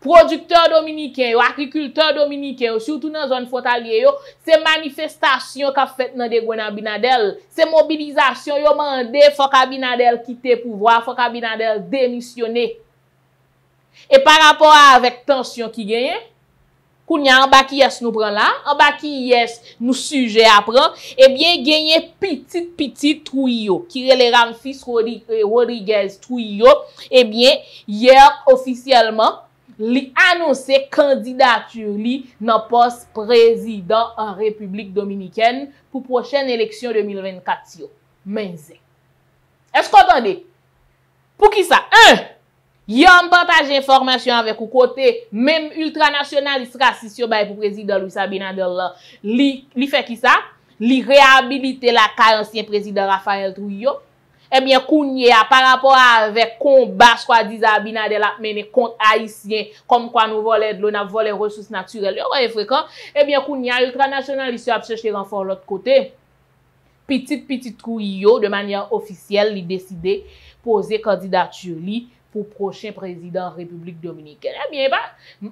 producteurs dominicains, agriculteurs dominicains, surtout dans la zone frontalière, c'est manifestation qu'a fait dans des Gwen Abinader, c'est mobilisation yo mandé faut qu'Abinader quitter pouvoir, faut qu'Abinader démissionner. Et par rapport à avec tension qui gagne, kounya en bas qui est nous prend là, en bas qui est nous sujet apprend, eh bien gagner petit Trouillot qui relève Ramfis Rodríguez Trouillot, eh bien hier officiellement li annoncé candidature li dans poste président en République Dominicaine pour prochaine élection 2024 yo. Mais est-ce qu'on entendez? Pour qui ça? Yon partage information avec ou côté, même ultranationaliste raciste yo bay pour président Luis Abinader la. Li fait qui ça? Li réhabilite la ka ancien président Raphaël Trouillot. Eh bien, kounye a par rapport avec combat, soit disant Abinader la mené contre haïtien, comme quoi nous volons de l'eau, nous volons les ressources naturelles. Yo est fréquent. Eh bien, kounye a ultranationaliste a cherché renfort l'autre côté. Petit Trouillot, de manière officielle, li décidé poser candidature li pour prochain président République Dominicaine. Eh bien,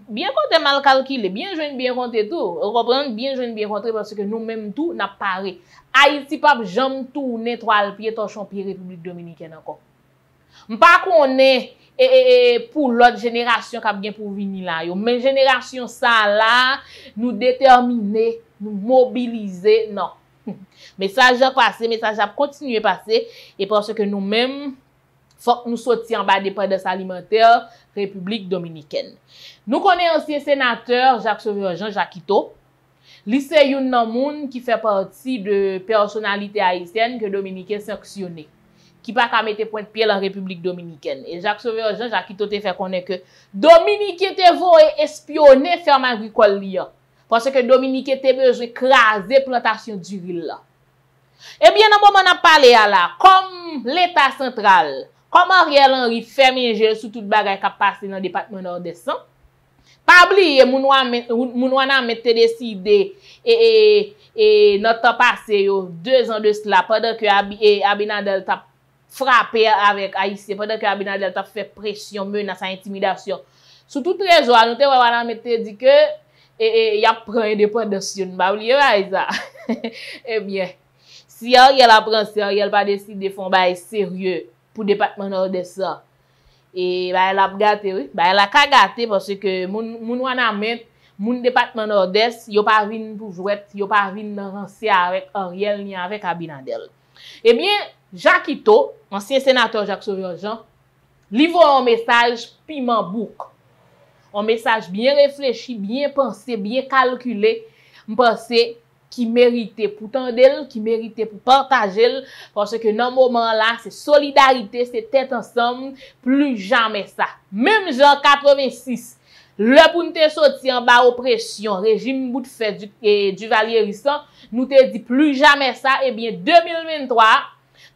bien compté, mal calculé, bien jeune, bien compté tout. Reprendre bien compté parce que nous-mêmes tout n'a pas paré. Haïti pas jamais tout nettoie le pied, torchon pied République Dominicaine encore. Pas qu'on est pour l'autre génération qui a bien pour venir là. Mais génération ça là, nous déterminer, nous mobiliser, non. Message a passé, message a continué à passer et parce que nous-mêmes, faut que nous sortions en bas de dépendance alimentaire République Dominicaine. Nous connaissons ancien sénateur Jacques Sauveur Jean Jacquito. Lycée Youn Namoun qui fait partie de personnalités haïtiennes que Dominicains sanctionnés, qui pas qu'à mettre point de pied en République Dominicaine. Et Jacques Sauveur Jean Jacquito te fait connaître que Dominicains te voué espionner ferme agricole liant parce que Dominicains te besoin craser plantation d'huile là. Eh bien dans moment on a parlé à là comme l'état central comme Ariel Henry ferme un sur toute bagaille qui a passé dans le département Nord-Est. Pas oublier, Ouanaminthe décidé, et notre temps passé, 2 ans de cela, pendant que Abinader a frappé avec Haïti, pendant que Abinader a fait pression, menace, intimidation. Sur toute raison, nous avons Ouanaminthe dit que, y a pris indépendance, pas oublier ça. Eh bien, si Ariel apprend, si Ariel pas décidé de faire un bail sérieux, pour le département Nord-Est. Et elle a gâté, oui. Elle a gâté parce que mon département Nord-Est, il n'y a pas de pour jouer, il n'y a pas de rencer avec Ariel ni avec Abinader. Eh bien, Jacquito, ancien sénateur Jacques Sauveur Jean, livre un message piment bouc. Un message bien réfléchi, bien pensé, bien calculé. Je pense qui méritait pour tendre, qui méritait pour partager, parce que dans ce moment-là, c'est solidarité, c'est tête ensemble, plus jamais ça. Même genre 86, le pour nous te sortir en bas oppression, régime bout de fait du Valierisson, nous te dit plus jamais ça, et bien 2023,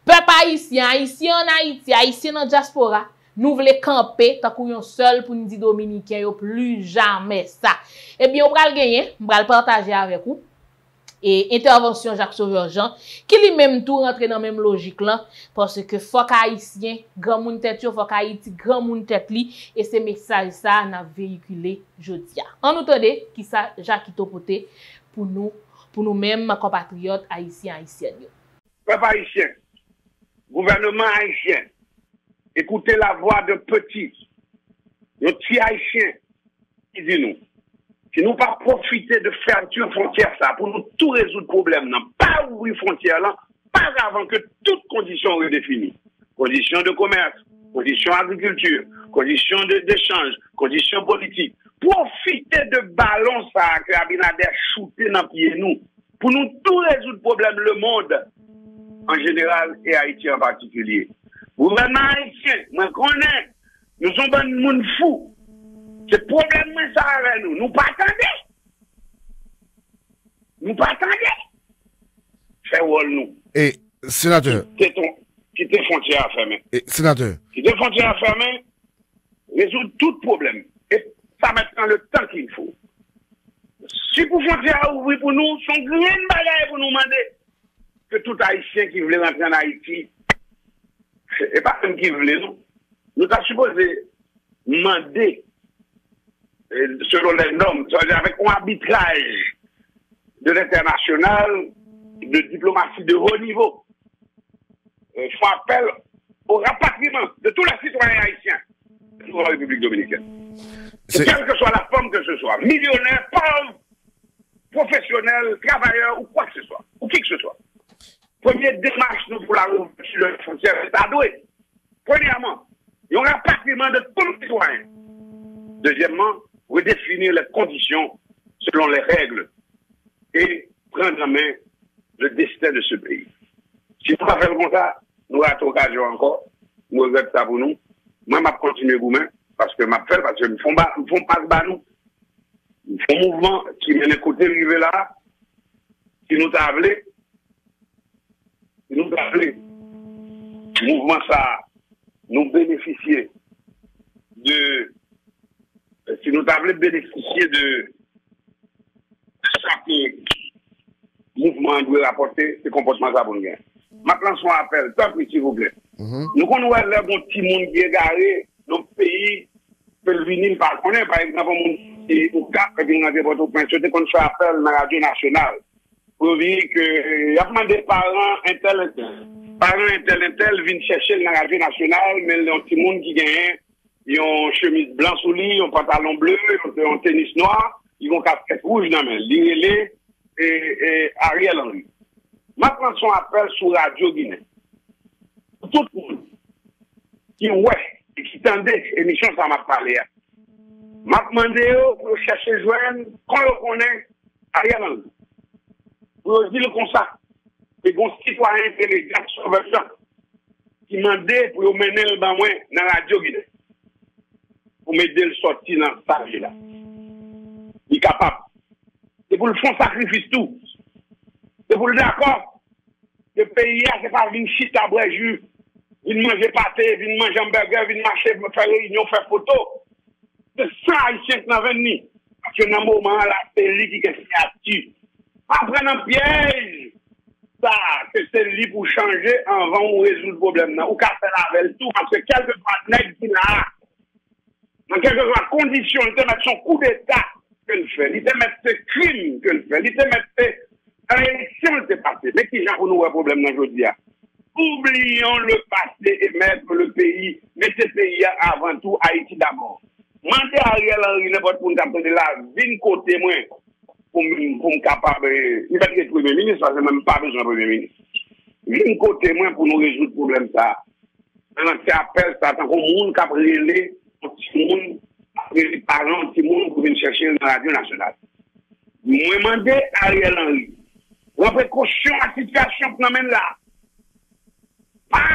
peuple haïtien, haïtien en Haïti, haïtien en diaspora, nous voulons camper, tant qu'on seul pour nous dire Dominicains, plus jamais ça. Et bien, on va le gagner, on va le partager avec vous. Et intervention Jacques Sauveur Jean qui lui-même tout rentre dans même logique là parce que faut haïtien grand monde tête yo faut Haïti grand monde tête li et ce message ça n'a véhiculé jodia. En entendez qui ça Jacquito poté pour nous mêmes compatriotes haïtiens haïtiennes. Peuple haïtien, gouvernement haïtien, écoutez la voix de petits haïtiens qui dit nous. Si nous pas profiter de fermeture frontière ça, pour nous tout résoudre problème, non, pas ouvrir frontière là, pas avant que toutes conditions redéfinies. Conditions de commerce, conditions agriculture, conditions d'échange, conditions politiques. Profiter de ballon ça, que Abinader shooté dans pied nous, pour nous tout résoudre problème, le monde, en général, et Haïti en particulier. Gouvernement haïtien, moi connais, nous sommes un monde fou. C'est problème ça avec nous. Nous pas attendez. Nous pas attendez. Fait wall nous. Et sénateur. Quittez frontières à fermer. Et sénateur. Quittez frontières à fermer. Résoudre tout problème. Et ça maintenant le temps qu'il faut. Si pour frontières à ouvrir pour nous, son grande bagaille pour nous demander que tout Haïtien qui voulait rentrer en Haïti, et pas même qui voulait, nous. Nous avons supposé demander selon les normes, avec un arbitrage de l'international, de diplomatie de haut niveau. Je fais appel au rapatriement de tous les citoyens haïtiens de la République dominicaine. Quelle que soit la forme que ce soit, millionnaire, pauvre, professionnel, travailleur ou quoi que ce soit, ou qui que ce soit. Première démarche, nous pour la frontière, c'est à douer. Premièrement, il y aura un rapatriement de tous les citoyens. Deuxièmement, redéfinir les conditions selon les règles et prendre en main le destin de ce pays. Si nous ne faisons pas ça, nous avons l'occasion encore, nous regrettons ça pour nous. Moi, je continue vous-même, parce que je me fais pas de nous. Nous faisons un mouvement qui vient de côté rivé là, qui nous a appelé. Le mouvement, ça, nous bénéficier de. Si nous avons bénéficié de chaque mouvement doit apporter ce comportement à bon gain. Maintenant, son appel, tant pis s'il vous plaît. Nous connaissons les bons petits monde qui est garé dans le pays, que le vinyle par contre, par exemple, au Cap, qui nous a dit votre pension, c'est qu'on fait appel dans la radio nationale pour dire qu'il y a demandé des parents intel-intel. Parents intel-intel viennent chercher dans la radio nationale, mais les petits monde qui gagnent. Ils ont une chemise blanche sous lit, un pantalon bleu, un tennis noir, ils ont une casquette rouge dans la main, l'Irélé et Ariel Henry. Maintenant, son appel sur Radio Guinée. Tout le monde qui ouais, et qui tendait l'émission, ça m'a parlé. M'a demandé pour chercher joindre, quand on connaît Ariel Henry. Pour dire comme ça, c'est un citoyen intelligent, Jacques Sauveur Jean, qui m'a demandé pour mener le bain dans Radio Guinée. Pour m'aider le sortir dans sa vie là. Il est capable. C'est pour le fond sacrifice tout. C'est pour le d'accord. Le pays là, c'est pas une chite à bréjus, une manger pâté, une manger hamburger, une marcher, faire réunion, faire photo. C'est ça, Haïtien qui n'a venu. Parce que dans le moment là, c'est lui qui est assis. Après un piège, ça, c'est lui pour changer avant ou résoudre le problème là. Ou qu'à faire avec tout, parce que quelque partenaire qui l'a. Dans quelque soit la condition, il te met son coup d'État que le fait, il te met ce crime que le fait, il te met ses réélections que le passé. Mais qui j'en nous un problème dans le jour. Oublions le passé et mettre le pays, mais ce pays avant tout, Haïti d'abord. Mandez à Ariel Henry, n'importe pour nous appeler là, vine côté moi, pour me capable, il va être Premier ministre, parce que même pas besoin de Premier ministre. Vine côté moi pour nous résoudre le problème ça. Maintenant, c'est appel ça, tant qu'on monde qui a brûlé. Les parents, tout le monde pour venir chercher une radio nationale. Nous demandons à Ariel Henry, la précaution à la situation que nous amène là. Pas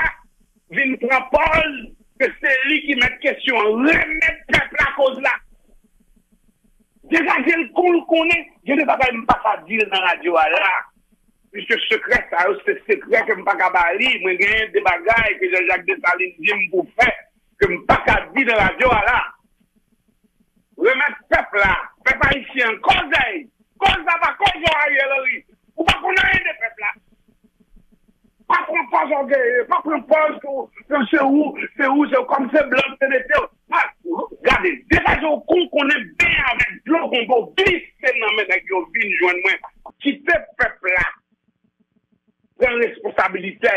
venir prendre pause que c'est lui qui met question, remettre peuple à cause là. Déjà, je le connais, je ne vais pas faire dire dans la radio là. Puisque secret, ça, c'est secret que je ne peux pas faire, je gagne des bagages que Jean-Jacques Dessalines dit pour faire. Que je pas qu'à dire de la radio là. Remettre le peuple là, peuple haïtien, conseil, conseil à Ariel Henry. Ou pas qu'on a rien de peuple là. Pas qu'on pose orgueil, pas qu'on pose que c'est où, comme c'est blanc, c'est des théos. Regardez, déjà je compte qu'on est bien avec l'eau, qu'on peut glisser dans mes agios, vine, joindre moi. Quitter le peuple là. Prendre responsabilité.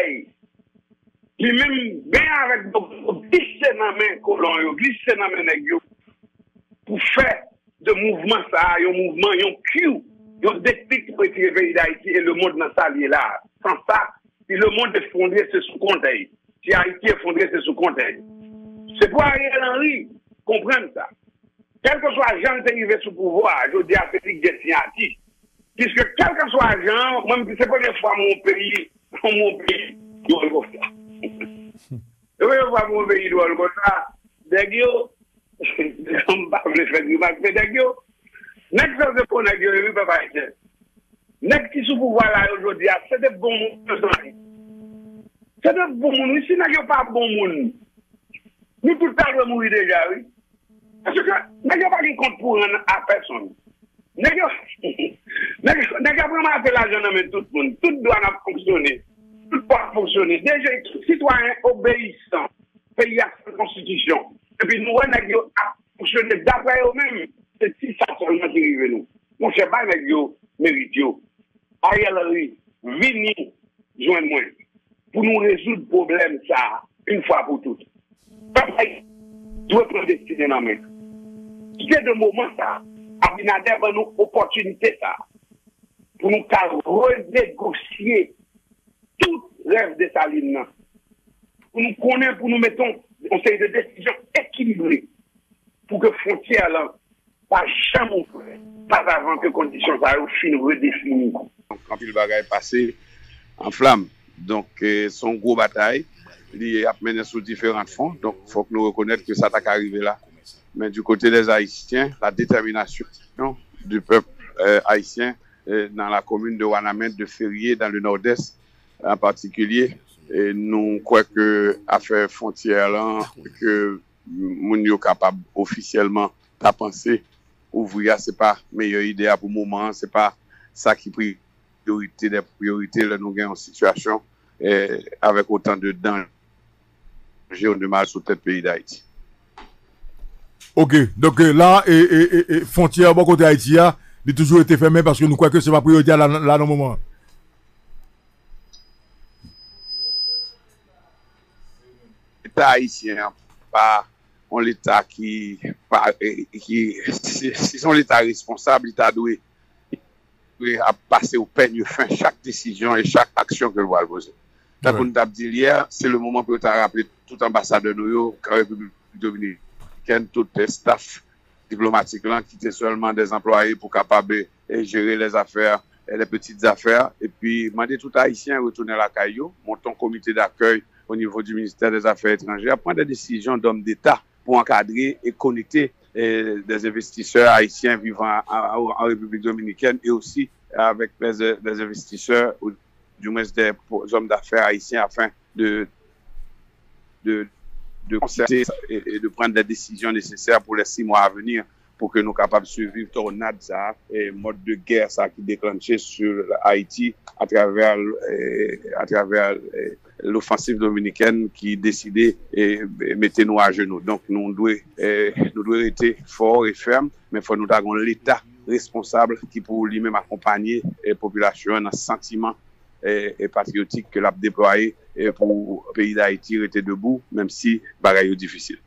Lui même bien avec d'autres, glisser dans mes colons, glisser dans mes nègres, pour faire de mouvement ça, un mouvement, un cul, un déclic pour retirer le pays d'Haïti et le monde dans sa vie là. Sans ça, si le monde est fondé, c'est sous conseil. Si Haïti est fondé, c'est sous conseil. C'est pour Ariel Henry comprendre ça. Quel que soit Jean qui est arrivé sous pouvoir, je dis à Félix Gessiati, puisque quel que soit Jean, moi, c'est la première fois mon pays, je le fais. Et oui, on va mauvais, il doit le contrat. D'ailleurs, on ne va pas le faire du mal, mais d'ailleurs, n'est-ce que pour d'ailleurs, il ne peut pas être. N'est-ce que sous pouvoir là aujourd'hui, c'est de bon monde. C'est de bon monde. Si n'a pas bon monde, nous tout le temps nous mourir déjà, oui. Parce que n'a pas de compte pour à personne. N'a pas vraiment fait l'argent dans tout le monde. Tout doit fonctionner. Tout pas fonctionner. Déjà, citoyens obéissants, pays à la Constitution. Et puis, nous, on a fonctionné d'après eux-mêmes. c'est si ça seulement qui arrive nous. On ne sait pas avec eux, mérite eux. Ariel Henry, venez, joignez-moi, pour nous résoudre le problème, ça, une fois pour toutes. Papa, il doit prendre des décisions en main. C'est le moment, ça, Abinader va nous opportunité, ça, pour nous renégocier tout rêve de Saline, pour nous connaître, pour nous mettre en série de décisions équilibrées, pour que frontière là, pas jamais, pas avant que conditions ça soient redéfinies. Quand le bagage est passé en flamme, donc son gros bataille, il a mené sur différents fronts, donc il faut que nous reconnaissions que ça t'a arrivé là. Mais du côté des Haïtiens, la détermination du peuple haïtien dans la commune de Ouanaminthe, de Ferrier, dans le Nord-Est en particulier, et nous croyons que l'affaire frontière là, que nous sommes capables officiellement de penser ouvrir, ce n'est pas la meilleure idée pour le moment, ce n'est pas ça qui est priorité des priorités, là nous avons une situation avec autant de dangers de mal sur le pays d'Haïti. Ok, donc là, frontière bon côté Haïti, il a toujours été fermé parce que nous croyons que ce n'est pas priorité là dans le moment. L'État haïtien, pas l'État qui si sont l'État responsable, l'État doit passer au peigne fin chaque décision et chaque action que le doit poser. Tant qu'on t'a dit hier, c'est le moment pour rappeler tout ambassadeur de New York, République Dominicaine, tout le staff diplomatique là, qui était seulement des employés pour capable de gérer les affaires, les petites affaires, et puis demander tout haïtien retourner à la caillou, monter un comité d'accueil au niveau du ministère des Affaires étrangères, prendre des décisions d'hommes d'État pour encadrer et connecter des investisseurs haïtiens vivant en République dominicaine et aussi avec des investisseurs, ou du moins des hommes d'affaires haïtiens, afin de concerter et de prendre des décisions nécessaires pour les 6 mois à venir, pour que nous soyons capables de survivre tornade ça, et mode de guerre ça qui déclenché sur Haïti à travers l'offensive dominicaine qui décidait et mettait nous à genoux. Donc nous devons être forts et fermes, mais il faut nous avoir l'État responsable qui pour lui-même accompagner la population dans le sentiment et patriotique que l'a déployé pour le pays d'Haïti rester debout, même si bagaille est difficile.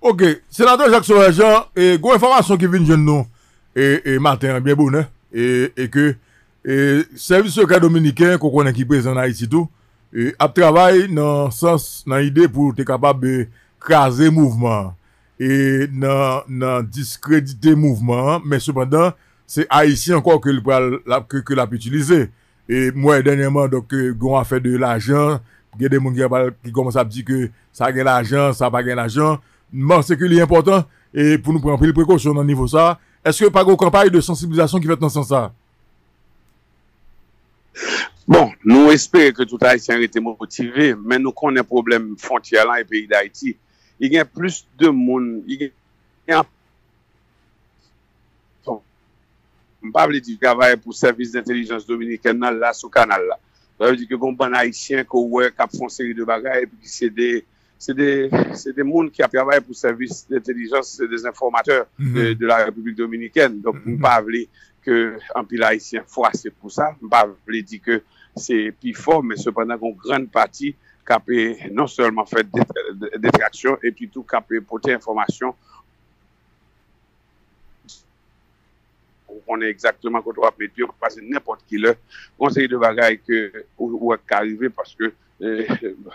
Ok, sénateur Jacques Sauveur Jean, et gros information qui vient de nous, et matin, bien bon, hein, et que, service secret dominicain, qu'on connaît qui présent en Haïti tout, et à travail dans sens, dans l'idée pour être capable de craser mouvement, et dans discréditer mouvement, mais cependant, c'est Haïti encore que l'a utilisé. Et moi, dernièrement, donc, gros affaire de l'argent, il y a des gens qui commencent à dire que ça a l'argent, ça n'a pas l'argent. C'est que l'important et pour nous prendre plus de précautions dans le niveau ça. Est-ce que pas une campagne de sensibilisation qui va être dans ce sens ça? Bon, nous espérons que tout Haïtien été motivé, mais nous connaissons un problème frontière dans les pays d'Haïti. Il y a plus de monde, il y a pas de travail pour le service d'intelligence dominicaine là sur le canal là. Ça veut dire que bon bon haïtien qui font série de bagages et puis c'est des mondes qui travaillent pour le service d'intelligence, c'est des informateurs de la République dominicaine. Donc, je ne peux pas dire qu'un pile haïtien froissé pour ça. Je ne peux pas dire que c'est plus fort, mais cependant, une grande partie qui a non seulement fait des tractions, et puis tout qui a porté information. On est exactement quand on va mettre, on passe n'importe qui là. Conseil de bagaille que ou arriver parce que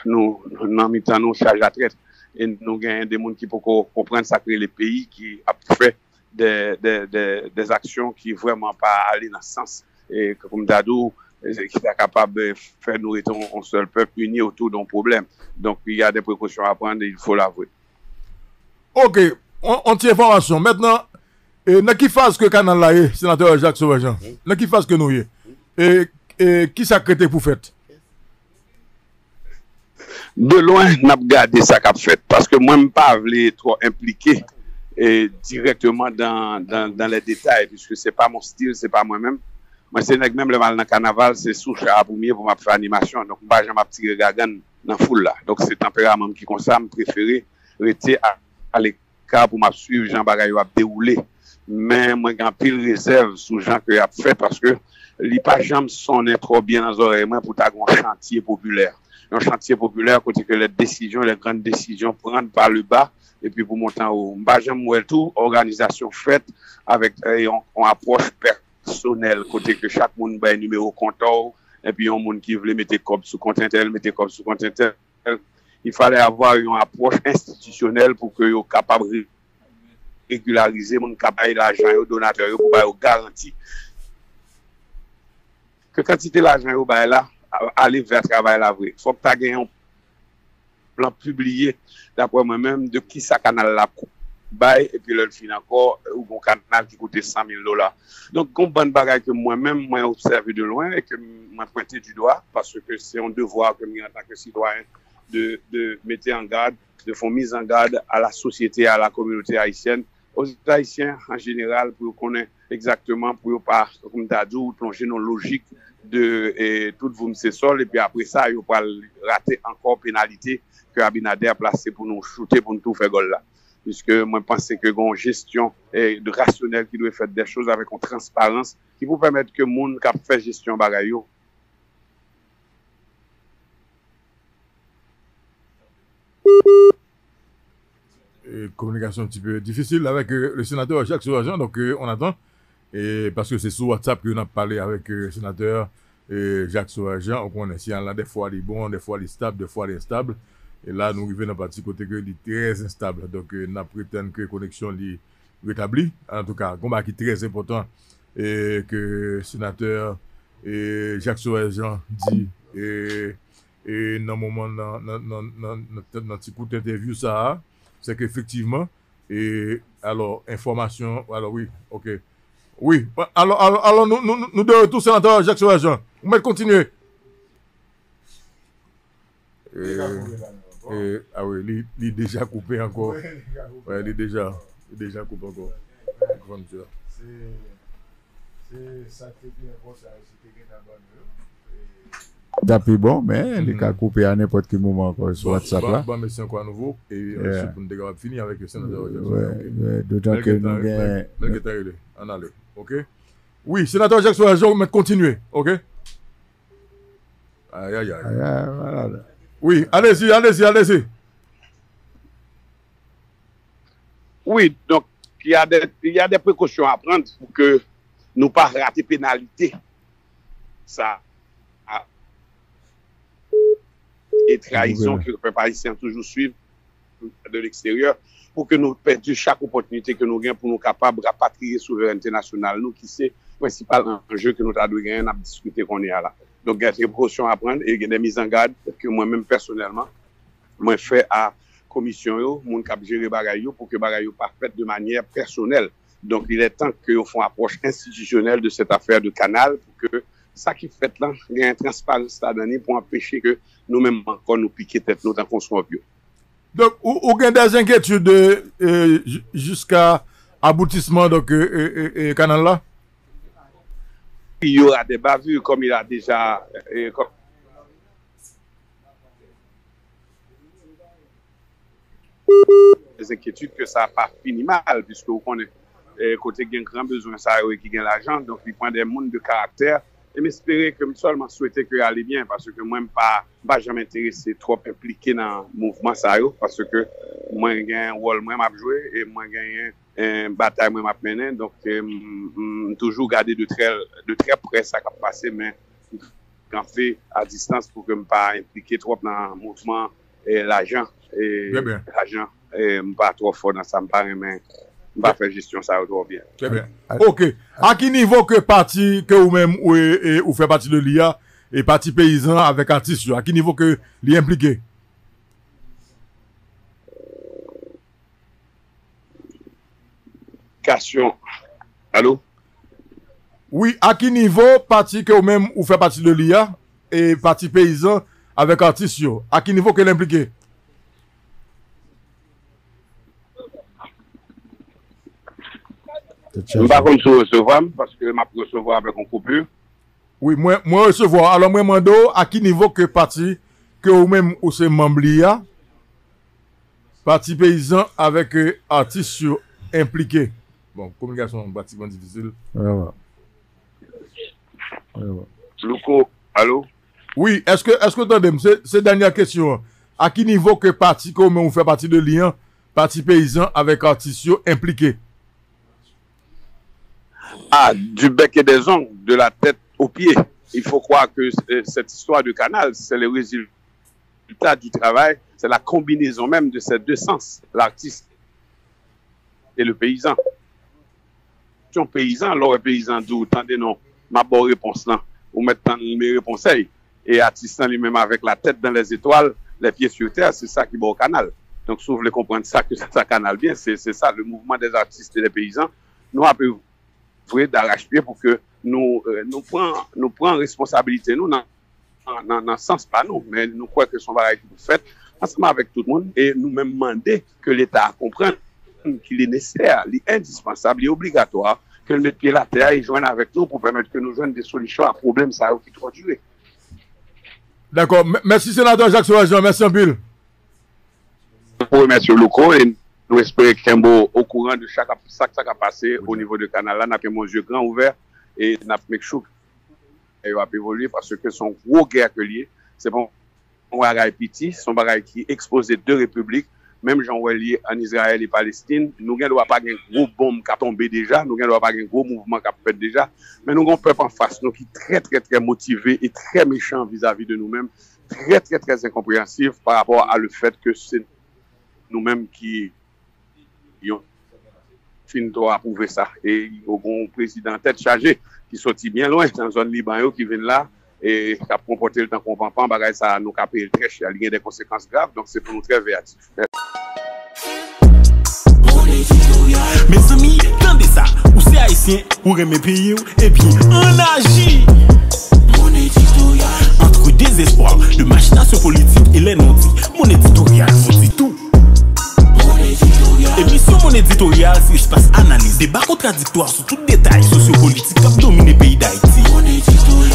nous en mi-temps nous charge la traite et nous gagnons des monde qui pour comprendre ça crée les pays qui a fait des actions qui vraiment pas aller dans le sens et comme Dadou qui est capable de faire nous étions un seul peuple uni autour d'un problème. Donc il y a des précautions à prendre et il faut l'avouer. Ok, on tient information maintenant. Et dans qui phase que le canal là est, sénateur Jacques Sauveur Jean? Dans qui phase que nous y est? Et qui ça crée pour fait? De loin, nous avons gardé ça qu'a fait. Parce que moi, je ne suis pas impliqué directement dans les détails, puisque ce n'est pas mon style, ce n'est pas moi-même. Moi, c'est même le mal dans le carnaval, c'est souche à premier pour ma faire animation. Donc, je ne vais pas tirer gargane dans la foule là. Donc, c'est le tempérament qui concerne, préférer rester à l'école. cas pour suivre Jean Bagayo a déroulé. Mais moi, j'ai pile réserve sur Jean que a fait parce que les pas jamais sonné trop bien dans les oreilles pour un chantier populaire. Un chantier populaire, côté que les décisions, les grandes décisions prennent par le bas et puis pour monter en haut. J'aime tout, organisation faite avec une approche personnelle, côté que chaque monde a un numéro compteur et puis un monde qui voulait mettre comme sous compte tel, mettre comme sous compte tel. Il fallait avoir une approche institutionnelle pour que soient capables de régulariser mon capable l'argent aux donateurs pour garantir que quantité l'argent au bail là aller vers travail la vraie. Faut que tu aies un plan publié d'après moi-même de qui ça canal la bail et puis le fin encore ou bon canal qui coûte $100,000. Donc une bonne bagaille que moi-même moi observé de loin et que m'a pointé du doigt parce que c'est un devoir que moi en tant que citoyen de mettre en garde, de faire mise en garde à la société, à la communauté haïtienne, aux Haïtiens en général, pour qu'on ait exactement, pour ne pas, comme tu as dit, plonger dans la logique de tout vous me sol, et puis après ça, il va rater encore pénalité que Abinader a placée pour nous shooter, pour nous tout faire gol là. Puisque moi, je pense que une gestion de rationnelle qui doit faire des choses avec une transparence qui vous permettre que le monde qui fait gestion bagayo, communication un petit peu difficile avec le sénateur Jacques Sauveur Jean, donc on attend, et parce que c'est sur WhatsApp qu'on a parlé avec le sénateur Jacques Sauveur Jean. On connaît si là des fois il est bon, des fois il est stable, des fois il est instable, et là nous arrivons dans la partie côté que il est très instable, donc on a prétendu que la connexion est rétablie. En tout cas, combat qui est très important et que le sénateur Jacques Sauveur Jean dit et dans le moment dans petit coup d'interview ça. C'est qu'effectivement, et alors, information, alors oui, ok. Oui, alors nous de retour, sénateur Jacques Sauveur Jean. Vous pouvez continuer. Ah oui, il est déjà coupé encore. Oui, il est déjà coupé encore. C'est ça qui est bien bon, ça, c'est qu'il y a un bon lieu. D'après bon, mais les cas coupés à n'importe quel moment encore sur WhatsApp là. Bon, mais c'est encore nouveau et on devrait finir avec le sénateur. D'autant que nous gagnons. On allait, ok? Oui, sénateur Jacques Sauveur Jean, mais continuez, ok? Aïe, aïe, aïe. Oui, allez-y. Oui, donc il y a des précautions à prendre pour que nous ne pas rater pénalité. Ça. Et trahison que le peuple haïtien toujours suivre de l'extérieur pour que nous perdions chaque opportunité que nous gagnons pour nous capables de rapatrier souveraineté nationale. Nous, qui c'est le principal enjeu que nous avons gagné, nous avons discuté qu'on est là. Donc, il y a des précautions à prendre et il y a des mises en garde que moi-même, personnellement, moi, je fais à la commission, mon cap gérer bagaille pour que bagaille soit faite de manière personnelle. Donc, il est temps que nous fassions approche institutionnelle de cette affaire de canal pour que ça qui fait là, il y a une transparence là-dedans pour empêcher que nous-mêmes encore nous piquions tête nous tant qu'on soit vieux. Donc, ou gain des inquiétudes jusqu'à aboutissement donc canal là? Il y aura des bavures comme il a déjà... Des inquiétudes que ça n'a pas fini mal, puisque vous connaissez côté gain grand besoin ça qui gagne l'argent, donc il prend des mondes de caractère. Et m'espérer que seulement souhaiter que aller bien parce que moi pas jamais intéressé trop impliqué dans le mouvement ça parce que moi j'ai un rôle moi m'a joué et moi j'ai une bataille moi m'a mené donc toujours garder de très près ça qui passé mais quand fait à distance pour que me pas impliqué trop dans le mouvement et l'agent et pas trop fort dans ça me paraît mais va faire gestion ça doit bien. Très bien. OK. À quel niveau que parti que ou même ou fait partie de l'IA et parti paysan avec artiste à quel niveau que l'IA impliqué? Question. Allô? Oui, à quel niveau parti que ou même ou fait partie de l'IA et parti paysan avec artiste à quel niveau que l'impliqué? Je ne vais pas recevoir parce que je vais recevoir avec un coupure. Oui, moi recevoir. Alors, moi, Mando, à quel niveau que parti que vous-même ou c'est membre l'IA Parti paysan avec artistes impliqués. Bon, communication pratiquement difficile. Louko, allô? Oui, est-ce que tandem, c'est dernière question. À quel niveau que parti, comment on fait partie de lien, parti paysan avec artistes impliqués? Ah, du bec et des ongles, de la tête aux pieds. Il faut croire que cette histoire du canal, c'est le résultat du travail, c'est la combinaison même de ces deux sens, l'artiste et le paysan. Si on paysan, l'autre paysan d'où, tendez non, ma bonne réponse là, ou mettre mes réponses, et artiste lui-même avec la tête dans les étoiles, les pieds sur terre, c'est ça qui va au canal. Donc, si vous voulez comprendre ça, que ça canal bien, c'est ça, le mouvement des artistes et des paysans, nous appelons d'arrache-pied pour que nous, nous prenions responsabilité, nous, dans le sens, pas nous, mais nous croyons que son travail que vous faites, ensemble avec tout le monde, et nous-mêmes demander que l'État comprenne qu'il est nécessaire, il est indispensable, il est obligatoire, que le mette pied à la terre et joigne avec nous pour permettre que nous joignions des solutions à problèmes ça qui trop duré. D'accord. Merci, sénateur Jacques Sauveur Jean. Merci, Ambul. Pour remercier Louko et nous espérons qu'il est au courant de chaque sac qui a passé au niveau du canal. Là, nous avons mon yeux grand ouvert et nous avons mis chou. Et nous avons évolué parce que son gros guerre que lié, c'est bon. On a un petit, son bagaille qui exposé deux républiques, même j'en ai lié en Israël et Palestine. Nous n'avons pas un gros bombe qui a tombé déjà, nous n'avons pas un gros mouvement qui a fait déjà, mais nous avons un peuple en face, nous qui est très motivé et très méchant vis-à-vis de nous-mêmes, très incompréhensif par rapport à le fait que c'est nous-mêmes qui doit approuver ça. Et au bon président tête chargée qui sortit bien loin dans la zone Liban qui vient là et qui a comporté le temps qu'on ne prend pas, ça nous a payé très cher, il y a des conséquences graves, donc c'est pour nous très véatifs. Mes amis, attendez ça, ou c'est haïtien, ou remet pays, et puis on agit. Entre désespoir, de machination politique et les non-dits, mon éditorial vous dit tout. Émission mon éditorial, c'est espace analyse, débat contradictoire sur tout détail sociopolitique qui domine le pays d'Haïti.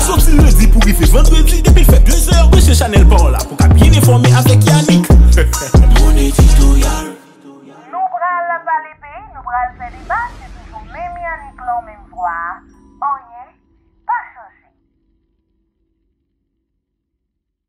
Sauf si le dit pour y faire vendredi, depuis fait 2 heures, de chez Chanel par là, pour qu'à bien informer avec Yannick. Mon éditorial. Nous prenons la validée, nous prenons le débat.